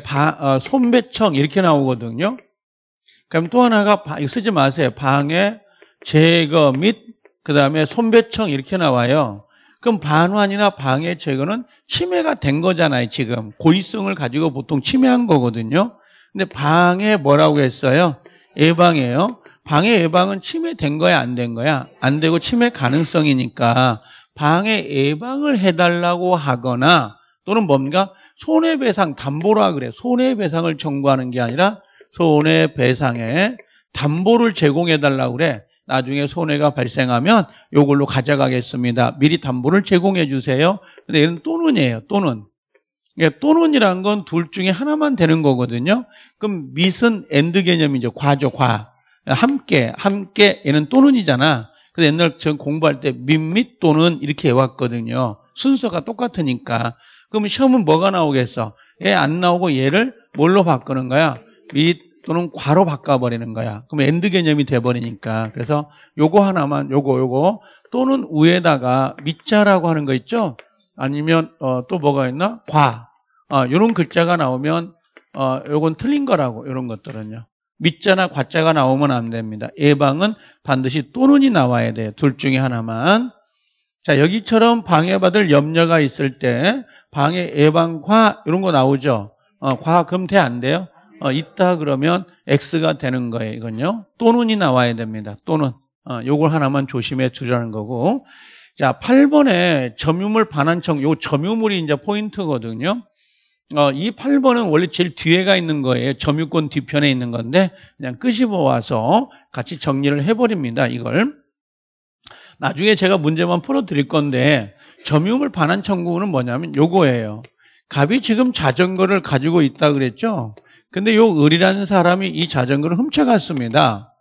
손배청 이렇게 나오거든요. 그럼 또 하나가 이거 쓰지 마세요. 방해 제거 및 그다음에 손배청 이렇게 나와요. 그럼 반환이나 방해 제거는 침해가 된 거잖아요. 지금 고의성을 가지고 보통 침해한 거거든요. 근데 방해 뭐라고 했어요? 예방이에요. 방해 예방은 침해된 거야, 안 된 거야? 안 되고 침해 가능성이니까 방해 예방을 해달라고 하거나, 또는 뭔가 손해배상 담보라 그래. 손해배상을 청구하는 게 아니라 손해배상에 담보를 제공해달라고 그래. 나중에 손해가 발생하면 이걸로 가져가겠습니다. 미리 담보를 제공해 주세요. 근데 얘는 또는이에요. 또는. 또는이란 건 둘 중에 하나만 되는 거거든요. 그럼 mit은 and 개념이죠. 과죠, 과. 함께 얘는 또는이잖아. 그래서 옛날 전 공부할 때 밋 또는 이렇게 해왔거든요. 순서가 똑같으니까. 그럼 시험은 뭐가 나오겠어? 얘 안 나오고 얘를 뭘로 바꾸는 거야? 밋 또는 과로 바꿔버리는 거야. 그럼 엔드 개념이 돼버리니까. 그래서 요거 하나만, 요거 또는 우에다가 밑자라고 하는 거 있죠? 아니면 또 뭐가 있나? 과. 요런 글자가 나오면 요건 틀린 거라고, 요런 것들은요. 밑자나 과자가 나오면 안 됩니다. 예방은 반드시 또는이 나와야 돼요. 둘 중에 하나만. 자, 여기처럼 방해받을 염려가 있을 때 방해 예방과 이런 거 나오죠. 과 그럼 돼, 안 돼요? 있다 그러면 X가 되는 거예요. 이건요. 또는이 나와야 됩니다. 또는. 요걸 하나만 조심해 주라는 거고. 자, 8번에 점유물 반환청, 요 점유물이 이제 포인트거든요. 이 8번은 원래 제일 뒤에가 있는 거예요. 점유권 뒤편에 있는 건데 그냥 끄집어와서 같이 정리를 해버립니다. 이걸. 나중에 제가 문제만 풀어드릴 건데, 점유물 반환 청구는 뭐냐면 요거예요. 갑이 지금 자전거를 가지고 있다 그랬죠? 근데 요 을이라는 사람이 이 자전거를 훔쳐갔습니다.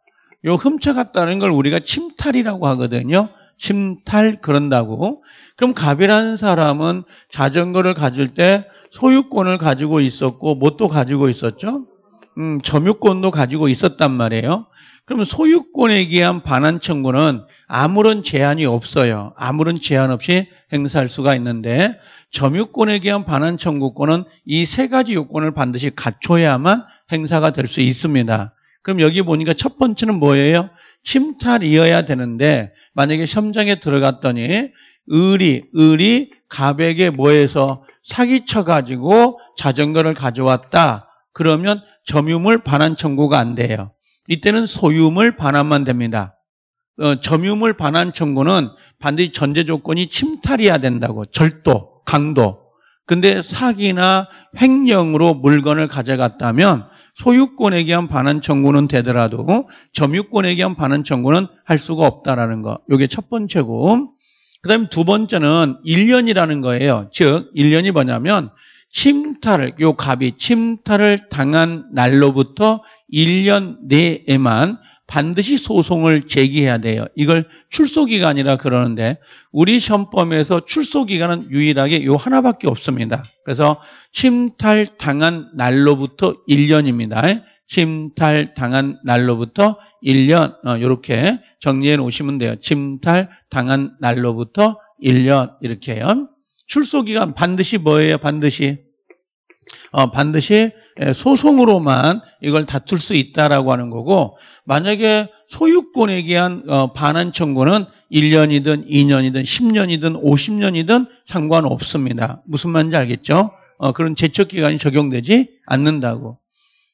요 훔쳐갔다는 걸 우리가 침탈이라고 하거든요. 침탈 그런다고. 그럼 갑이라는 사람은 자전거를 가질 때 소유권을 가지고 있었고, 뭣도 가지고 있었죠? 점유권도 가지고 있었단 말이에요. 그러면 소유권에 기한 반환 청구는 아무런 제한이 없어요. 아무런 제한 없이 행사할 수가 있는데, 점유권에 기한 반환 청구권은 이 세 가지 요건을 반드시 갖춰야만 행사가 될 수 있습니다. 그럼 여기 보니까 첫 번째는 뭐예요? 침탈이어야 되는데, 만약에 시험장에 들어갔더니 을이 갑에게 뭐해서 사기쳐가지고 자전거를 가져왔다. 그러면 점유물 반환 청구가 안 돼요. 이때는 소유물 반환만 됩니다. 점유물 반환 청구는 반드시 전제 조건이 침탈이어야 된다고. 절도, 강도. 근데 사기나 횡령으로 물건을 가져갔다면 소유권에 대한 반환 청구는 되더라도 점유권에 대한 반환 청구는 할 수가 없다라는 거. 이게 첫 번째고. 그다음에 두 번째는 1년이라는 거예요. 즉 1년이 뭐냐면 침탈을, 요 갑이 침탈을 당한 날로부터 1년 내에만 반드시 소송을 제기해야 돼요. 이걸 출소기간이라 그러는데, 우리 시험범에서 출소기간은 유일하게 요 하나밖에 없습니다. 그래서 침탈 당한 날로부터 1년입니다. 침탈 당한 날로부터 1년, 요렇게 정리해 놓으시면 돼요. 침탈 당한 날로부터 1년, 이렇게요. 출소기간 반드시 뭐예요? 반드시 소송으로만 이걸 다툴 수 있다라고 하는 거고, 만약에 소유권에 대한 반환 청구는 1년이든 2년이든 10년이든 50년이든 상관없습니다. 무슨 말인지 알겠죠? 그런 제척기간이 적용되지 않는다고.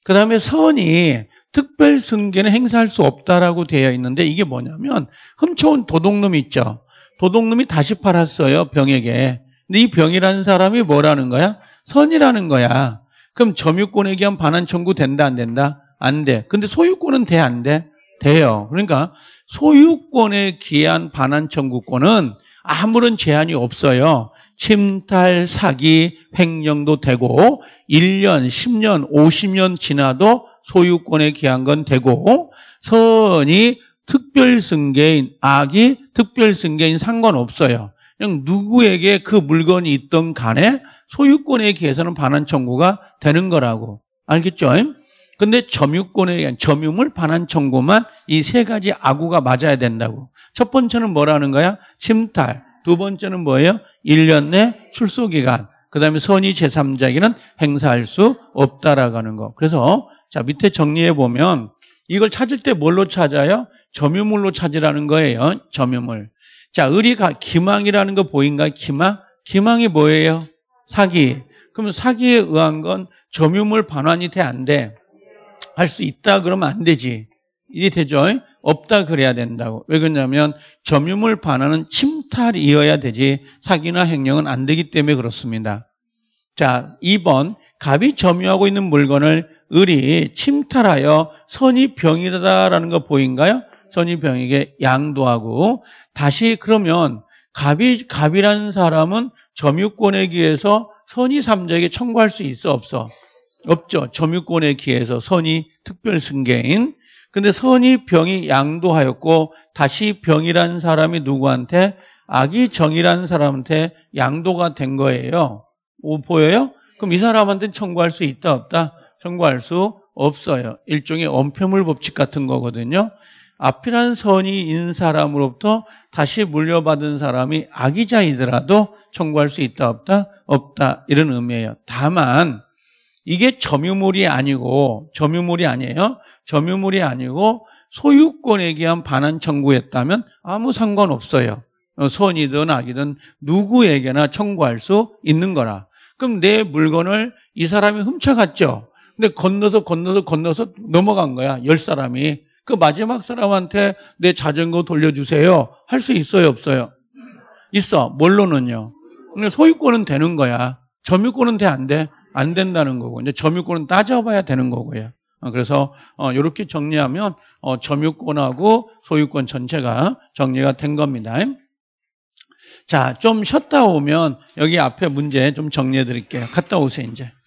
그 다음에 선이 특별 승계는 행사할 수 없다라고 되어 있는데, 이게 뭐냐면 훔쳐온 도둑놈 있죠. 도둑놈이 다시 팔았어요, 병에게. 근데 이 병이라는 사람이 뭐라는 거야? 선이라는 거야. 그럼 점유권에 대한 반환 청구 된다, 안 된다? 안 돼. 근데 소유권은 돼, 안 돼? 돼요. 그러니까 소유권에 기한 반환 청구권은 아무런 제한이 없어요. 침탈, 사기, 횡령도 되고, 1년, 10년, 50년 지나도 소유권에 기한 건 되고, 선이 특별승계인, 악이 특별승계인 상관없어요. 그냥 누구에게 그 물건이 있던 간에 소유권에 의해서는 반환청구가 되는 거라고. 알겠죠? 근데 점유권에 의한 점유물, 반환청구만 이 세 가지 아구가 맞아야 된다고. 첫 번째는 뭐라는 거야? 침탈. 두 번째는 뭐예요? 1년 내 출소기간. 그 다음에 선의 제3자에게는 행사할 수 없다라고 하는 거. 그래서 자 밑에 정리해 보면 이걸 찾을 때 뭘로 찾아요? 점유물로 찾으라는 거예요. 점유물. 자, 의리가 기망이라는 거 보인가요? 기망? 기망이 뭐예요? 사기. 그럼 사기에 의한 건 점유물 반환이 돼, 안 돼? 할 수 있다 그러면 안 되지. 이게 되죠? 없다 그래야 된다고. 왜 그러냐면 점유물 반환은 침탈이어야 되지 사기나 횡령은 안 되기 때문에 그렇습니다. 자, 2번 갑이 점유하고 있는 물건을 을이 침탈하여 선이 병이다라는 거 보인가요? 선이 병에게 양도하고 다시 그러면 갑이라는 사람은 점유권에 의해서 선이 3자에게 청구할 수 있어 없어? 없죠. 점유권에 의해서 선이 특별승계인. 근데 선이 병이 양도하였고 다시 병이라는 사람이 누구한테? 악이 정이라는 사람한테 양도가 된 거예요. 오, 보여요? 그럼 이 사람한테는 청구할 수 있다 없다? 청구할 수 없어요. 일종의 언폐물 법칙 같은 거거든요. 앞이란 선이 있는 사람으로부터 다시 물려받은 사람이 악의자이더라도 청구할 수 있다 없다? 없다. 이런 의미예요. 다만 이게 점유물이 아니고 소유권에 의한 반환 청구했다면 아무 상관없어요. 선이든 악이든 누구에게나 청구할 수 있는 거라. 그럼 내 물건을 이 사람이 훔쳐갔죠. 근데 건너서 넘어간 거야. 10사람이. 그 마지막 사람한테 내 자전거 돌려주세요. 할 수 있어요? 없어요? 있어. 뭘로는요? 근데 소유권은 되는 거야. 점유권은 돼? 안 돼? 안 된다는 거고. 이제 점유권은 따져봐야 되는 거고요. 그래서 이렇게 정리하면 점유권하고 소유권 전체가 정리가 된 겁니다. 자, 좀 쉬었다 오면 여기 앞에 문제 좀 정리해 드릴게요. 갔다 오세요, 이제.